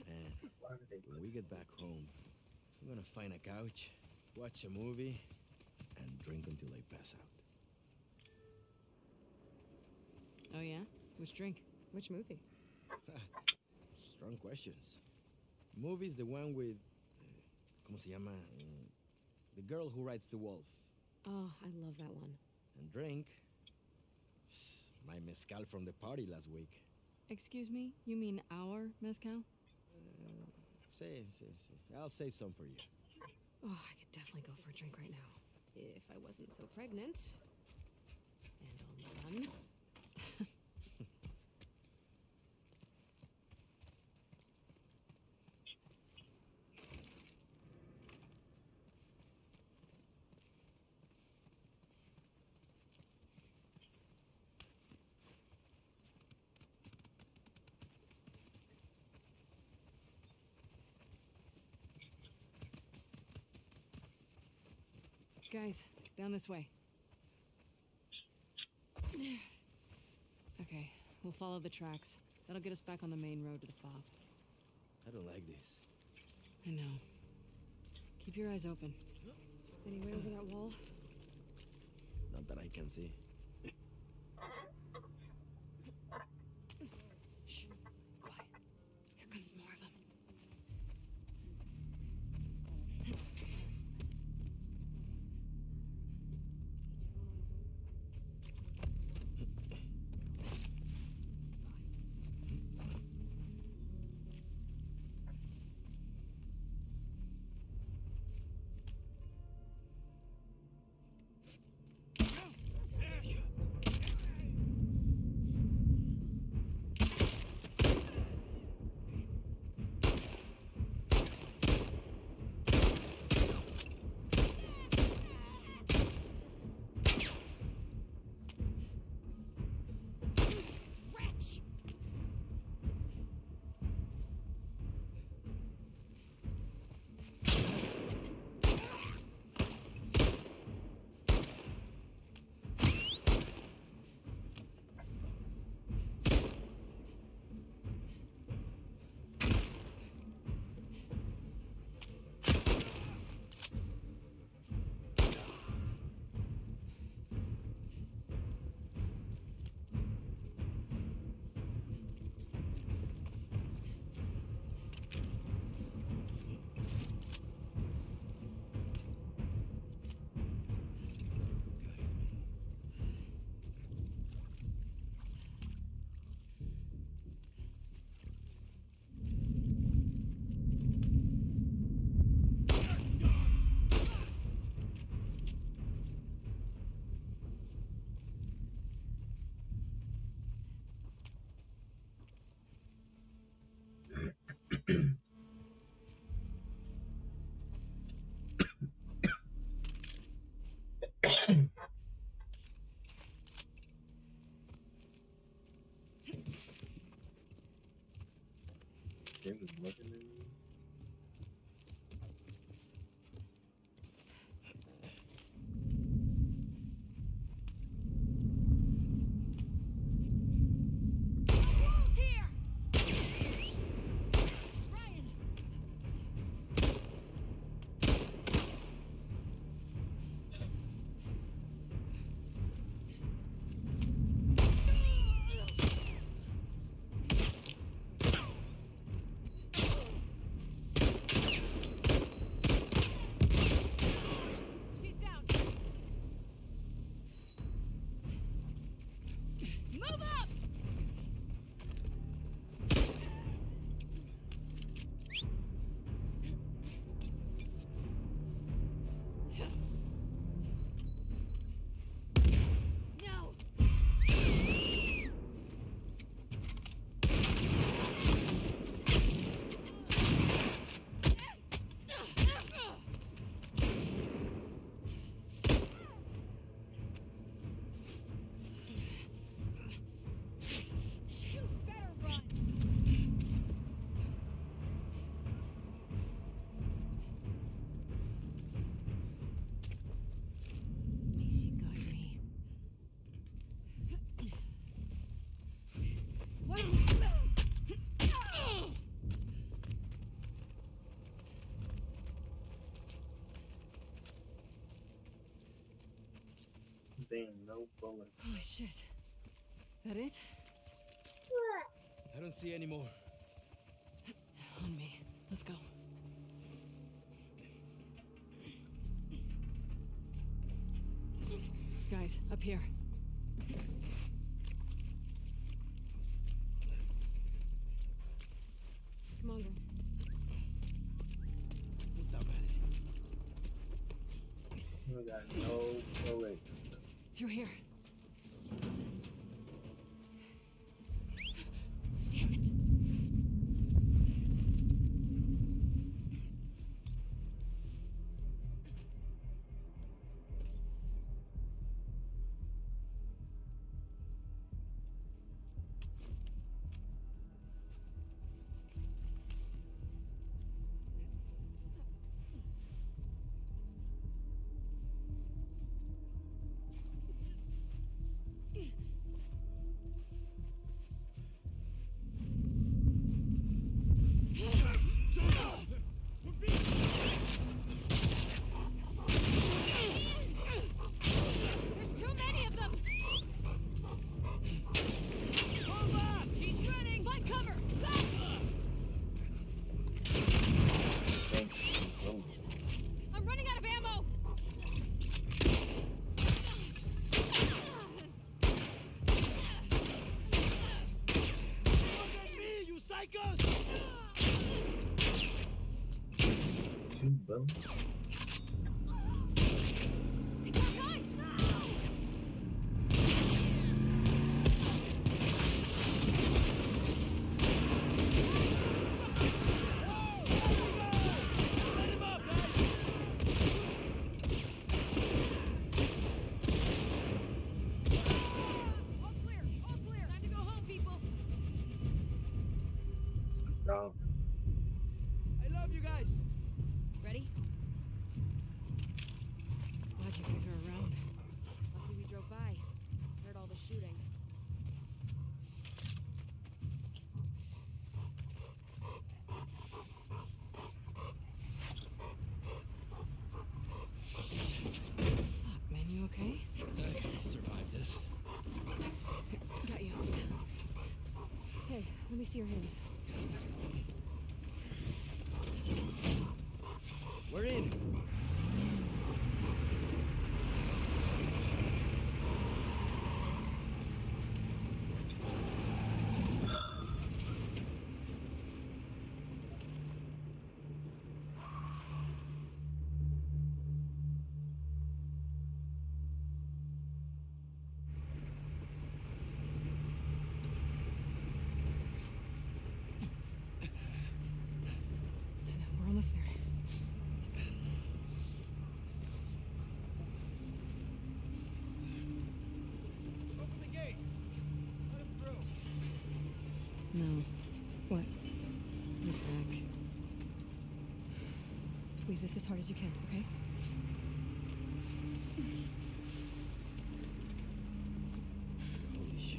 Man, why do they... When we get back home, we're gonna find a couch, watch a movie, and drink until I pass out. Oh, yeah? Which drink? Which movie? Strong questions. The movie's the one with... Uh, ¿Cómo se llama? Uh, the Girl Who Rides the Wolf. Oh, I love that one. And drink... my mezcal from the party last week. Excuse me? You mean our mezcal? Uh, Say, say, say. I'll save some for you. Oh, I could definitely go for a drink right now. If I wasn't so pregnant. And only one. Guys, down this way. Okay, we'll follow the tracks. That'll get us back on the main road to the F O B. I don't like this. I know. Keep your eyes open. Any way over that wall? Not that I can see. Shh, quiet. Here comes more of them. No bullets. Holy shit. That it? I don't see any more. On me. Let's go. Guys, up here. Come on, girl. Never got no correction. Through here. Damn it. Let me see your hand. We're in. No. What? Look back. Squeeze this as hard as you can, okay? Holy shit.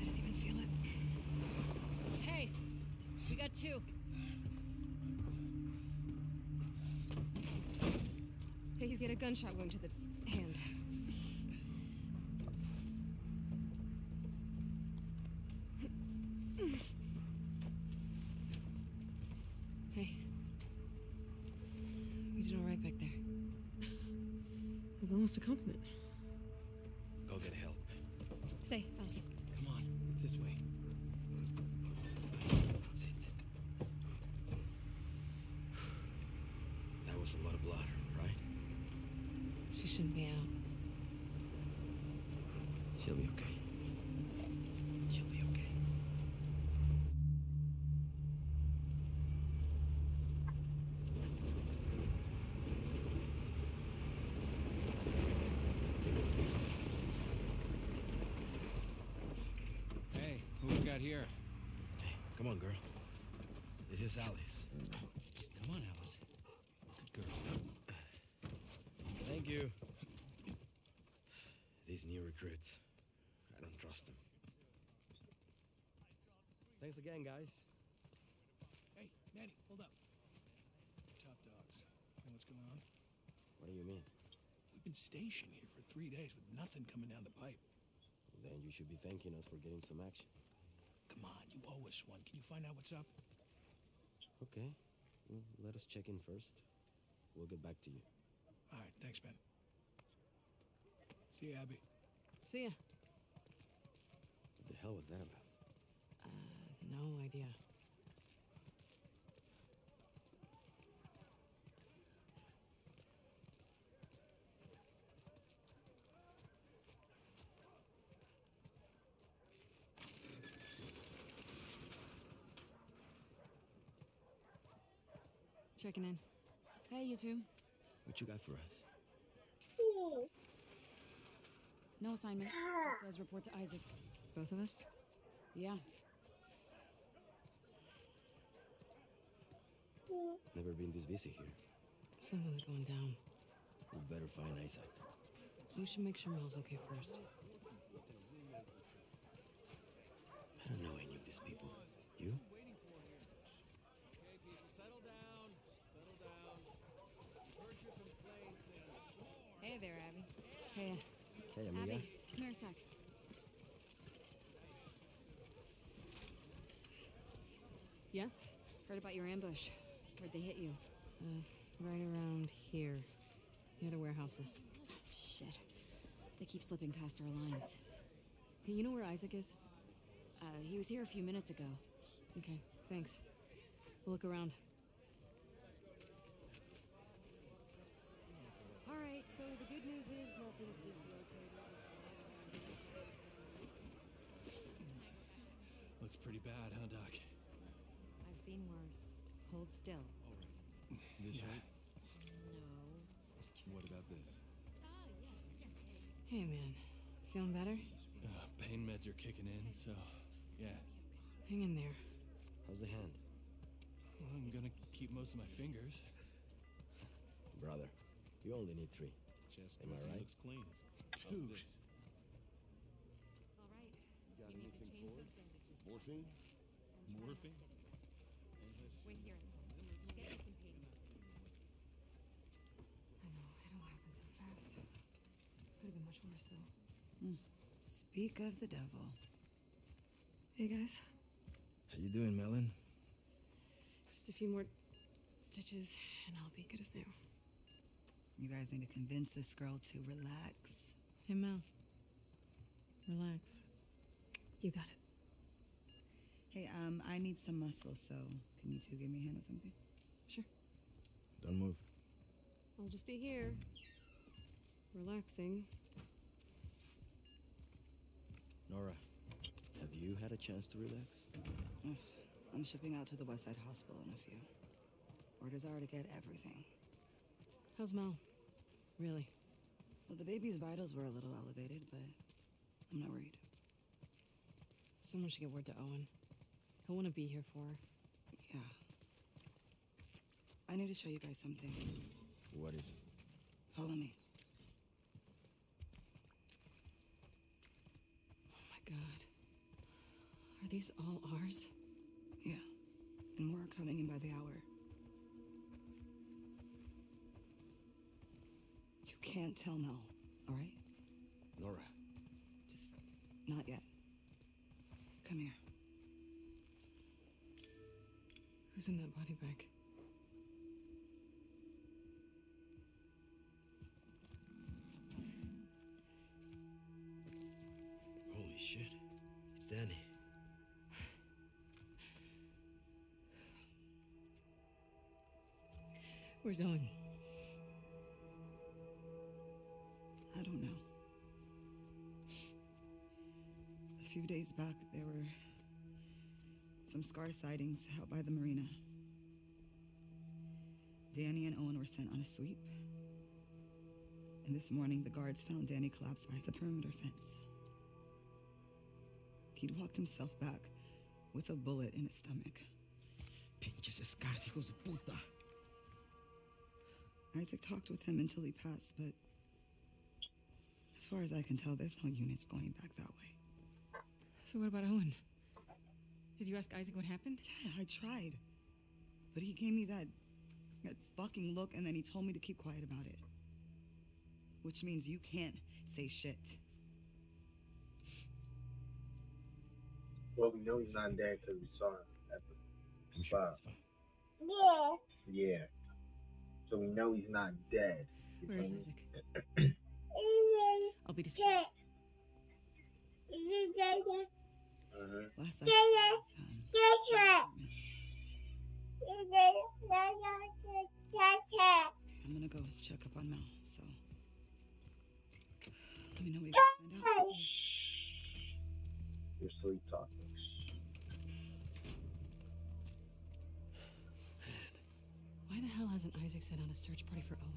I didn't even feel it. Hey! We got two. Hey, he's got a gunshot wound to the hand. A compliment. Go get help. Stay, Alice. Come on, it's this way. Sit. That was a lot of blood, right? She shouldn't be out. She'll be okay. She'll be okay. Here. Hey, come on, girl. This is Alice. Come on, Alice. Good girl. Thank you. These new recruits. I don't trust them. Thanks again, guys. Hey, Manny, hold up. Top dogs. You know what's going on? What do you mean? We've been stationed here for three days with nothing coming down the pipe. Well, then you should be thanking us for getting some action. Come on, you owe us one. Can you find out what's up? Okay. Well, let us check in first. We'll get back to you. All right. Thanks, Ben. See you, Abby. See ya. What the hell was that about? Uh, no idea. Checking in. Hey, you two. What you got for us? Cool. No assignment. Just says report to Isaac. Both of us? Yeah. Never been this busy here. Something's going down. We better find Isaac. We should make sure Mel's okay first. I don't know any of these people. You? Okay, people, settle down. Settle down. Heard your complaints. Hey there, Abby. Hey. Hey, amiga. Abby, come here a sec. Yes? Heard about your ambush. Where'd they hit you? Uh, right around here. Near the warehouses. Oh, shit. They keep slipping past our lines. Hey, you know where Isaac is? Uh, he was here a few minutes ago. Okay, thanks. We'll look around. Alright, so the good news is nothing's dislocated. Looks pretty bad, huh, Doc? I've seen worse. Hold still. Alright. This yeah. Right? No. What about this? Ah, yes, yes. Hey, man. Feeling better? Uh, pain meds are kicking in, so... Yeah. Hang in there. How's the hand? Well, I'm gonna keep most of my fingers. Brother, you only need three. Chest am I right? Looks clean. Two. All right. You got you anything for it? Morphine? Morphine? Wait here. You get some pain. I know. It all happened so fast. Could have been much worse, though. Mm. Speak of the devil. Hey, guys. How you doing, Melon? Just a few more stitches, and I'll be good as new. You guys need to convince this girl to relax. Hey, Mel. Relax. You got it. Hey, um, I need some muscle, so can you two give me a hand or something? Sure. Don't move. I'll just be here. Relaxing. Nora. Have you had a chance to relax? Ugh. I'm shipping out to the Westside Hospital in a few. Orders are to get everything. How's Mel? Really? Well, the baby's vitals were a little elevated, but I'm not worried. Someone should get word to Owen. He'll want to be here for her. Yeah. I need to show you guys something. What is it? Follow me. Oh my God. Are these all ours? Yeah. And more are coming in by the hour. You can't tell Mel, all right? Nora. Just not yet. Come here. Who's in that body bag? Holy shit. It's Danny. Where's Owen? I don't know. A few days back, there were some scar sightings out by the marina. Danny and Owen were sent on a sweep. And this morning, the guards found Danny collapsed by the perimeter fence. He'd walked himself back with a bullet in his stomach. Pinches Scars, hijos de puta. Isaac talked with him until he passed, but as far as I can tell, there's no units going back that way. So what about Owen? Did you ask Isaac what happened? Yeah, I tried. But he gave me that, that fucking look, and then he told me to keep quiet about it. Which means you can't say shit. Well, we know he's not dead because we saw him at the I'm sure he's fine. Yeah. Yeah. So we know he's not dead. Where is Isaac? I'll be discreet. Uh-huh. Last night, I'm gonna go check up on Mel, so let me know what you can find out. You're sleep talking. Why the hell? hasn't Isaac set out a search party for Owen?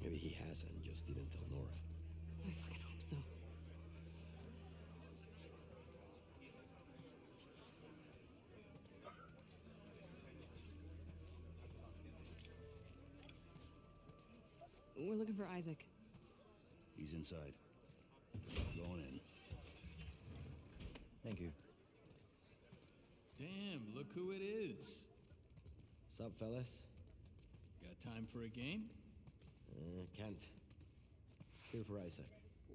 Maybe he has and just didn't tell Nora. I fucking hope so. We're looking for Isaac. He's inside. Going in. Thank you. Damn, look who it is. Sup, fellas? Got time for a game? Uh, can't. Here for Isaac.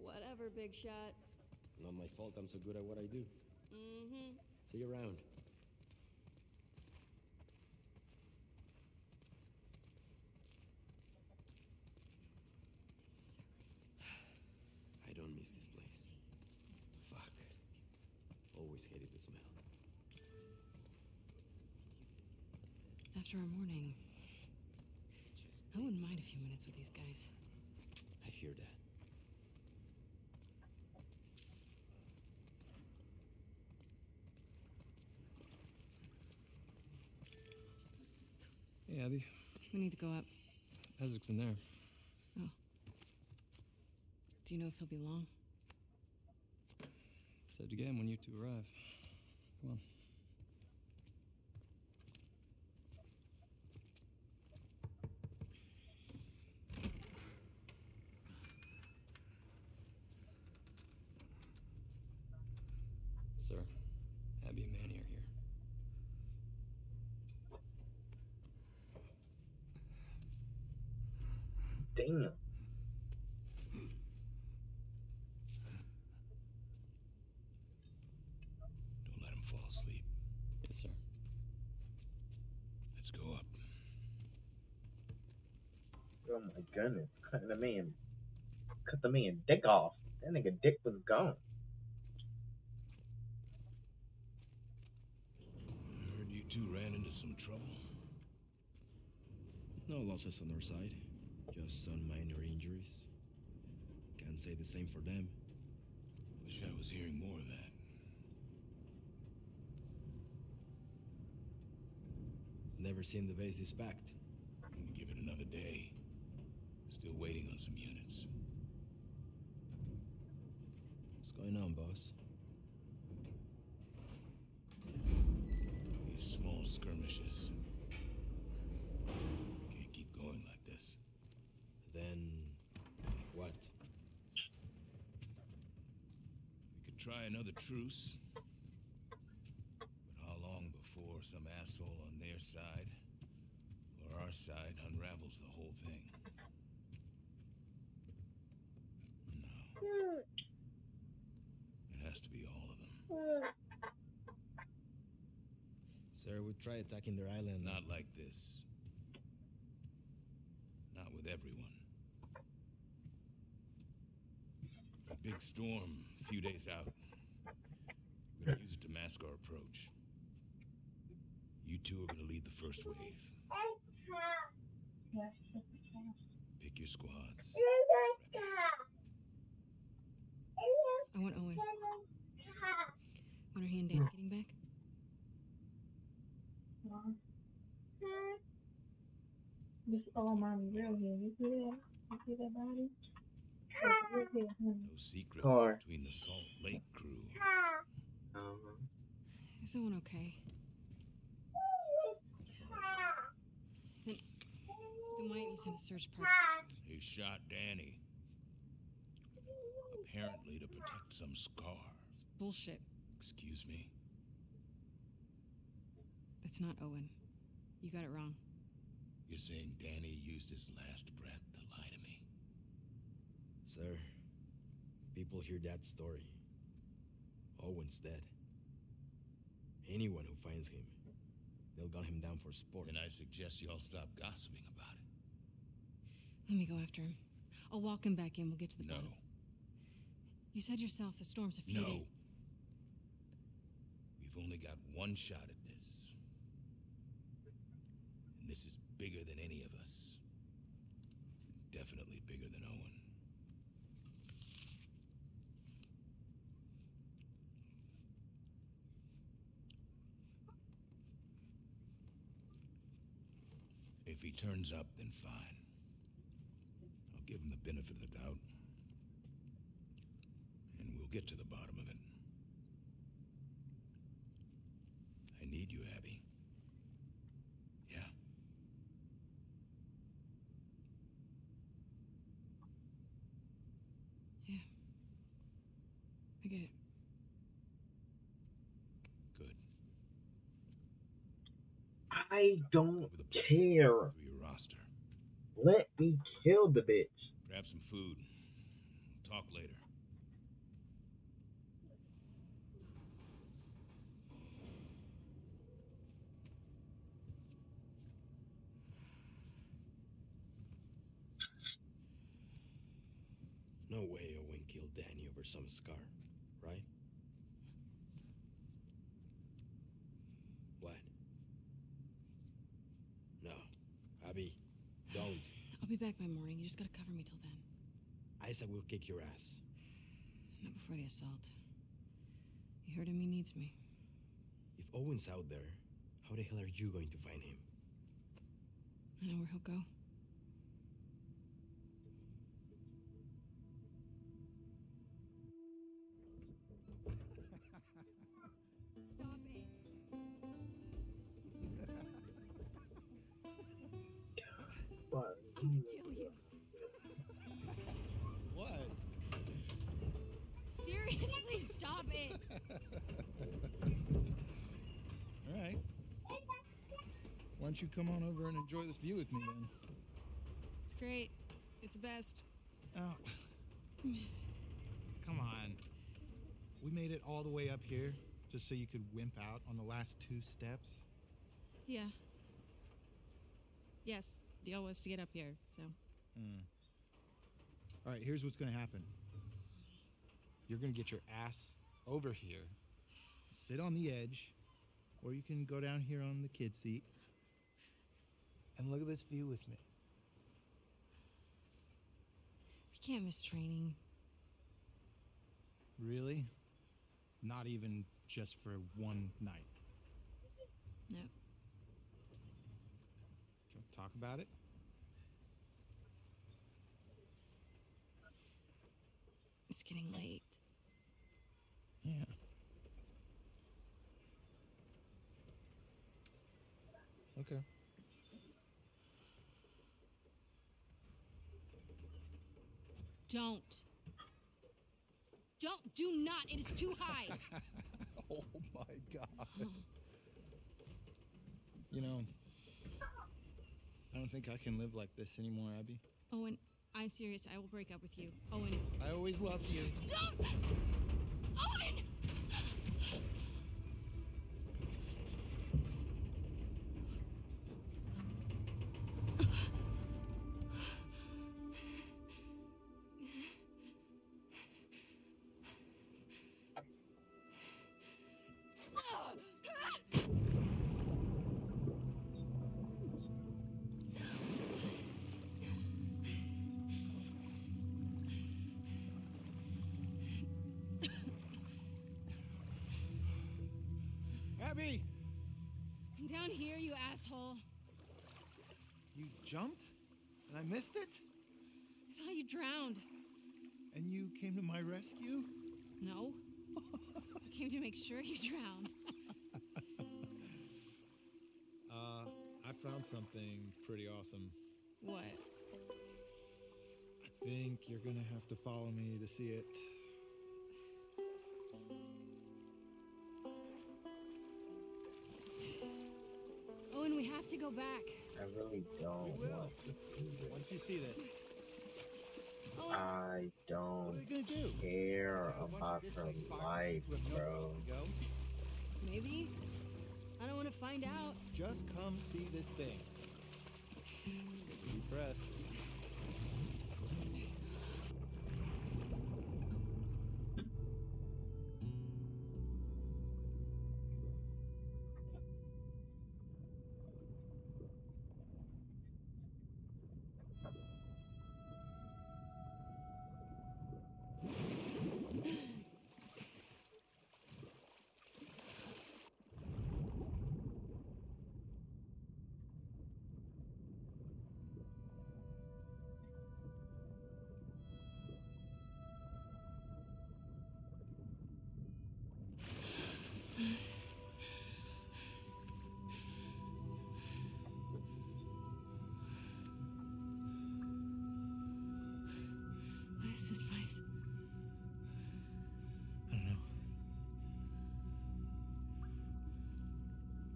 Whatever, big shot. Not my fault I'm so good at what I do. Mm-hmm. See you around. I don't miss this place. Fuck. Always hated the smell. After our morning, I wouldn't mind a few minutes with these guys. I hear that. Hey, Abby. We need to go up. Isaac's in there. Oh. Do you know if he'll be long? Said again when you two arrive. Come on. Sir, Abby and Manny are here. Damn. Oh my goodness, cutting the man, cut the man dick off. That nigga dick was gone. I heard you two ran into some trouble. No losses on our side, just some minor injuries. Can't say the same for them. Wish I was hearing more of that. Never seen the base this packed. Can we give it another day? Still waiting on some units. What's going on, boss? These small skirmishes. Can't keep going like this. Then what? We could try another truce. But how long before some asshole on their side or our side unravels the whole thing? It has to be all of them. Sir, we'll try attacking their island. Not like this. Not with everyone. It's a big storm, a few days out. We're gonna use it to mask our approach. You two are gonna lead the first wave. Pick your squads. I want Owen. When are he and Dan getting back? This all my real here. You see that? You see that body? No secrets Car. between the Salt Lake crew. Um. Is Owen okay? Then, then why didn't you send a search party? He shot Danny. Apparently to protect some scar. It's bullshit. Excuse me? That's not Owen. You got it wrong. You're saying Danny used his last breath to lie to me? Sir, people hear that story. Owen's dead. Anyone who finds him, they'll gun him down for sport. And I suggest you all stop gossiping about it. Let me go after him. I'll walk him back in. We'll get to the bottom. No. You said yourself the storm's a few no. days. We've only got one shot at this. And this is bigger than any of us. Definitely bigger than Owen. If he turns up, then fine. I'll give him the benefit of the doubt. And we'll get to the bottom of it. I need you, Abby. Yeah? Yeah. I get it. Good. I don't care. Let me kill the bitch. Grab some food. We'll talk later. No way Owen killed Danny over some scar, right? What? No. Abby, don't. I'll be back by morning. You just gotta cover me till then. Isaac will kick your ass. Not before the assault. You heard him, he needs me. If Owen's out there, how the hell are you going to find him? I know where he'll go. You come on over and enjoy this view with me then. It's great. It's the best. Oh. Come on. We made it all the way up here just so you could wimp out on the last two steps. Yeah. Yes. Deal was to get up here, so. Mm. All right, here's what's going to happen. You're going to get your ass over here, sit on the edge, or you can go down here on the kid seat. And look at this view with me. I can't miss training. Really? Not even just for one night? No. Talk about it? It's getting late. Yeah. Okay. Don't. Don't. Do not. It is too high. Oh, my God. Oh. You know, I don't think I can live like this anymore, Abby. Owen, I'm serious. I will break up with you. Owen. I always loved you. Don't! Owen! Abby! I'm down here, you asshole. You jumped? And I missed it? I thought you drowned. And you came to my rescue? No. I came to make sure you drowned. uh, I found something pretty awesome. What? I think you're gonna have to follow me to see it. To go back. I really don't want to do this. Once you see this, oh, I don't do? care about her life, bro. Maybe? I don't want to find out. Just come see this thing. Deep breath.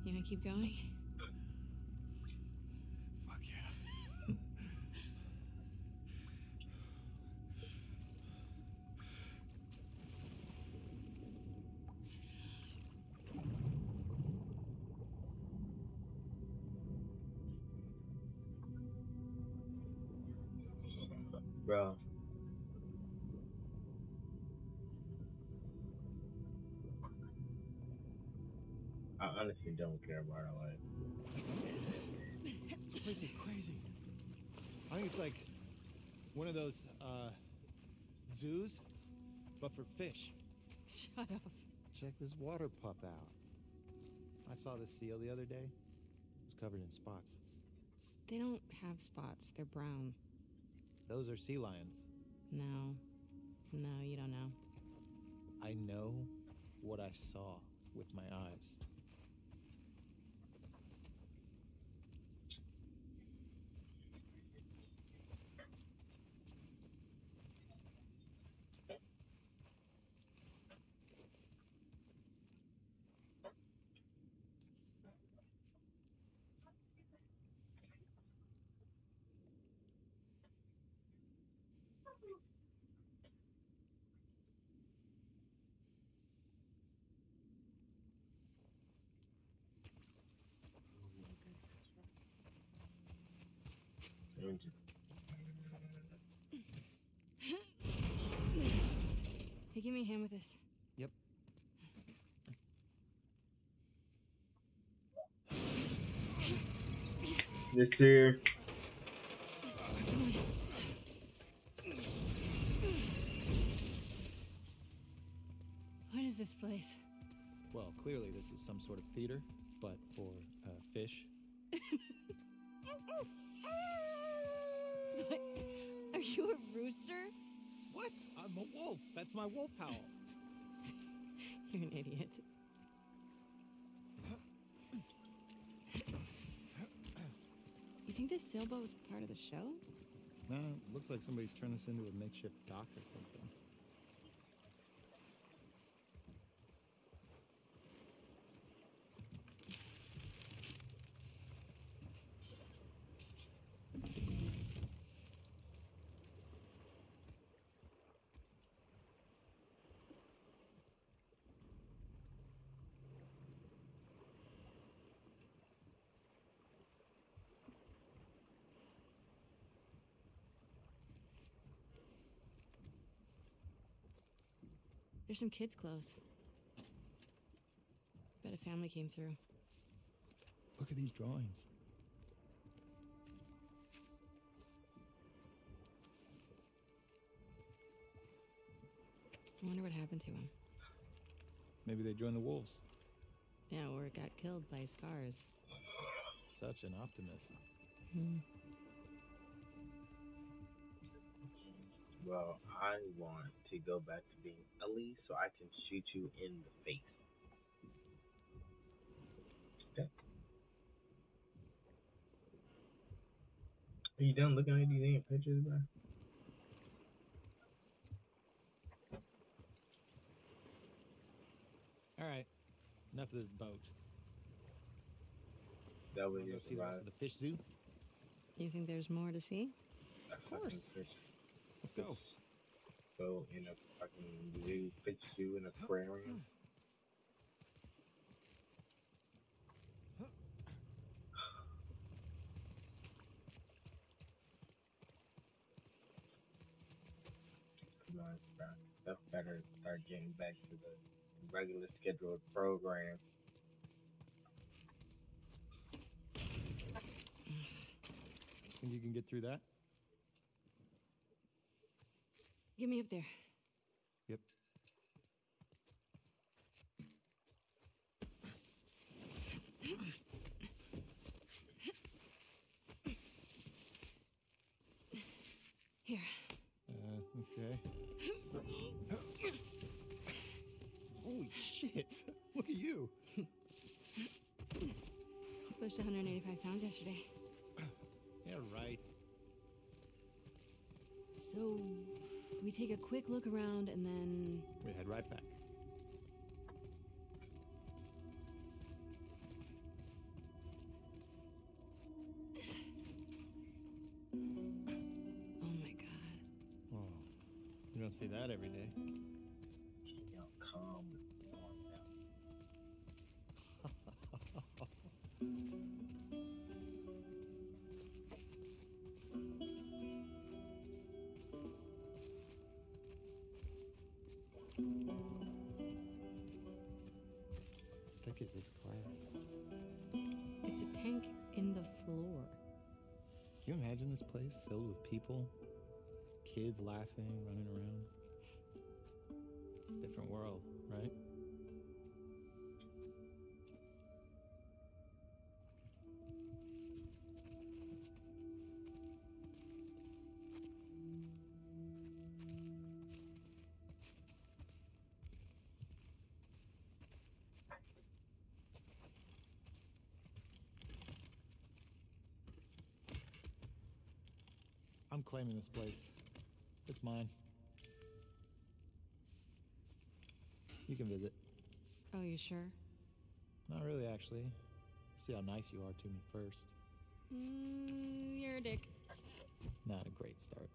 You gonna keep going? Fuck yeah. Bro. I honestly don't care about our life. This place is crazy. I think it's like one of those uh, zoos, but for fish. Shut up. Check this water pup out. I saw this seal the other day. It was covered in spots. They don't have spots. They're brown. Those are sea lions. No. No, you don't know. I know what I saw with my eyes. Hey, give me a hand with this. Yep. This here. What is this place? Well, clearly this is some sort of theater, but for uh, fish. What? Are you a rooster? What? I'm a wolf. That's my wolf howl. You're an idiot. You think this sailboat was part of the show? No, nah, it looks like somebody turned this into a makeshift dock or something. There's some kids' clothes. Bet a family came through. Look at these drawings. I wonder what happened to him. Maybe they joined the wolves. Yeah, or got killed by Scars. Such an optimist. Hmm. Well, I want to go back to being Ellie so I can shoot you in the face. Okay. Are you done looking at these damn pictures, bro? Alright. Enough of this boat. That way you'll see the rest of the fish zoo. You think there's more to see? Of course. Let's go. Go in a fucking blue fish zoo in a aquarium. Come on, bro. That's better. Start getting back to the regular scheduled program. Think you can get through that? Get me up there. Yep. Here. Uh, okay. Holy shit! Look at you. Pushed one hundred eighty-five pounds yesterday. Yeah, right. So we take a quick look around and then we head right back. don't see that every day. Y'all calm the fuck down. How thick is this glass? It's a tank in the floor. Can you imagine this place filled with people? Kids laughing, running around. Different world, right? I'm claiming this place. It's mine. You can visit. Oh, you sure? Not really, actually. See how nice you are to me first. Mm, you're a dick. Not a great start.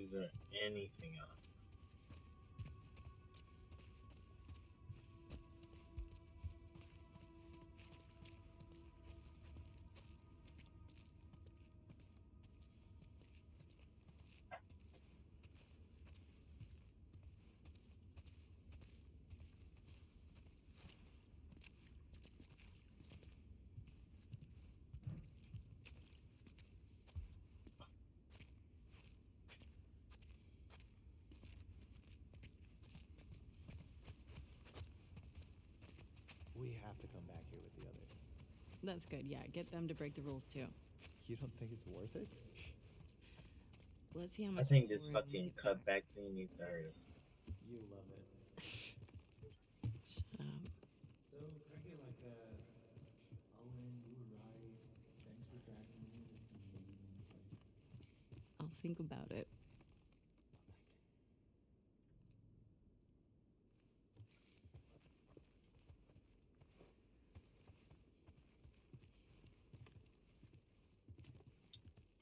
Is there anything else? That's good, yeah. Get them to break the rules, too. You don't think it's worth it? Let's see how much I think this fucking cutback thing is serious. You love it. Shut up. So, I get like a... Owen, you were right. Thanks for tracking me. I'll think about it.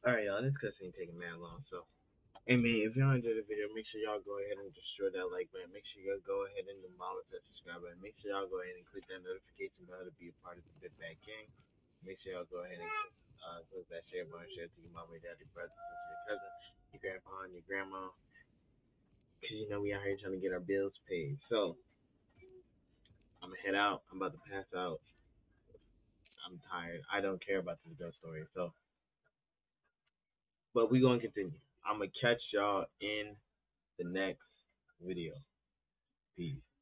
Alright, y'all, this cutscene taking mad long, so. And man, if y'all enjoyed the video, make sure y'all go ahead and destroy that like button. Make sure y'all go ahead and demolish that subscribe button. Make sure y'all go ahead and click that notification bell to be a part of the Big Bad Gang. Make sure y'all go ahead and uh, click that share button, share to your mom, your dad, your brother, your cousin, your grandpa, and your grandma. Because you know we out here trying to get our bills paid. So, I'm gonna head out. I'm about to pass out. I'm tired. I don't care about this ghost story, so. But we're going to continue. I'm going to catch y'all in the next video. Peace.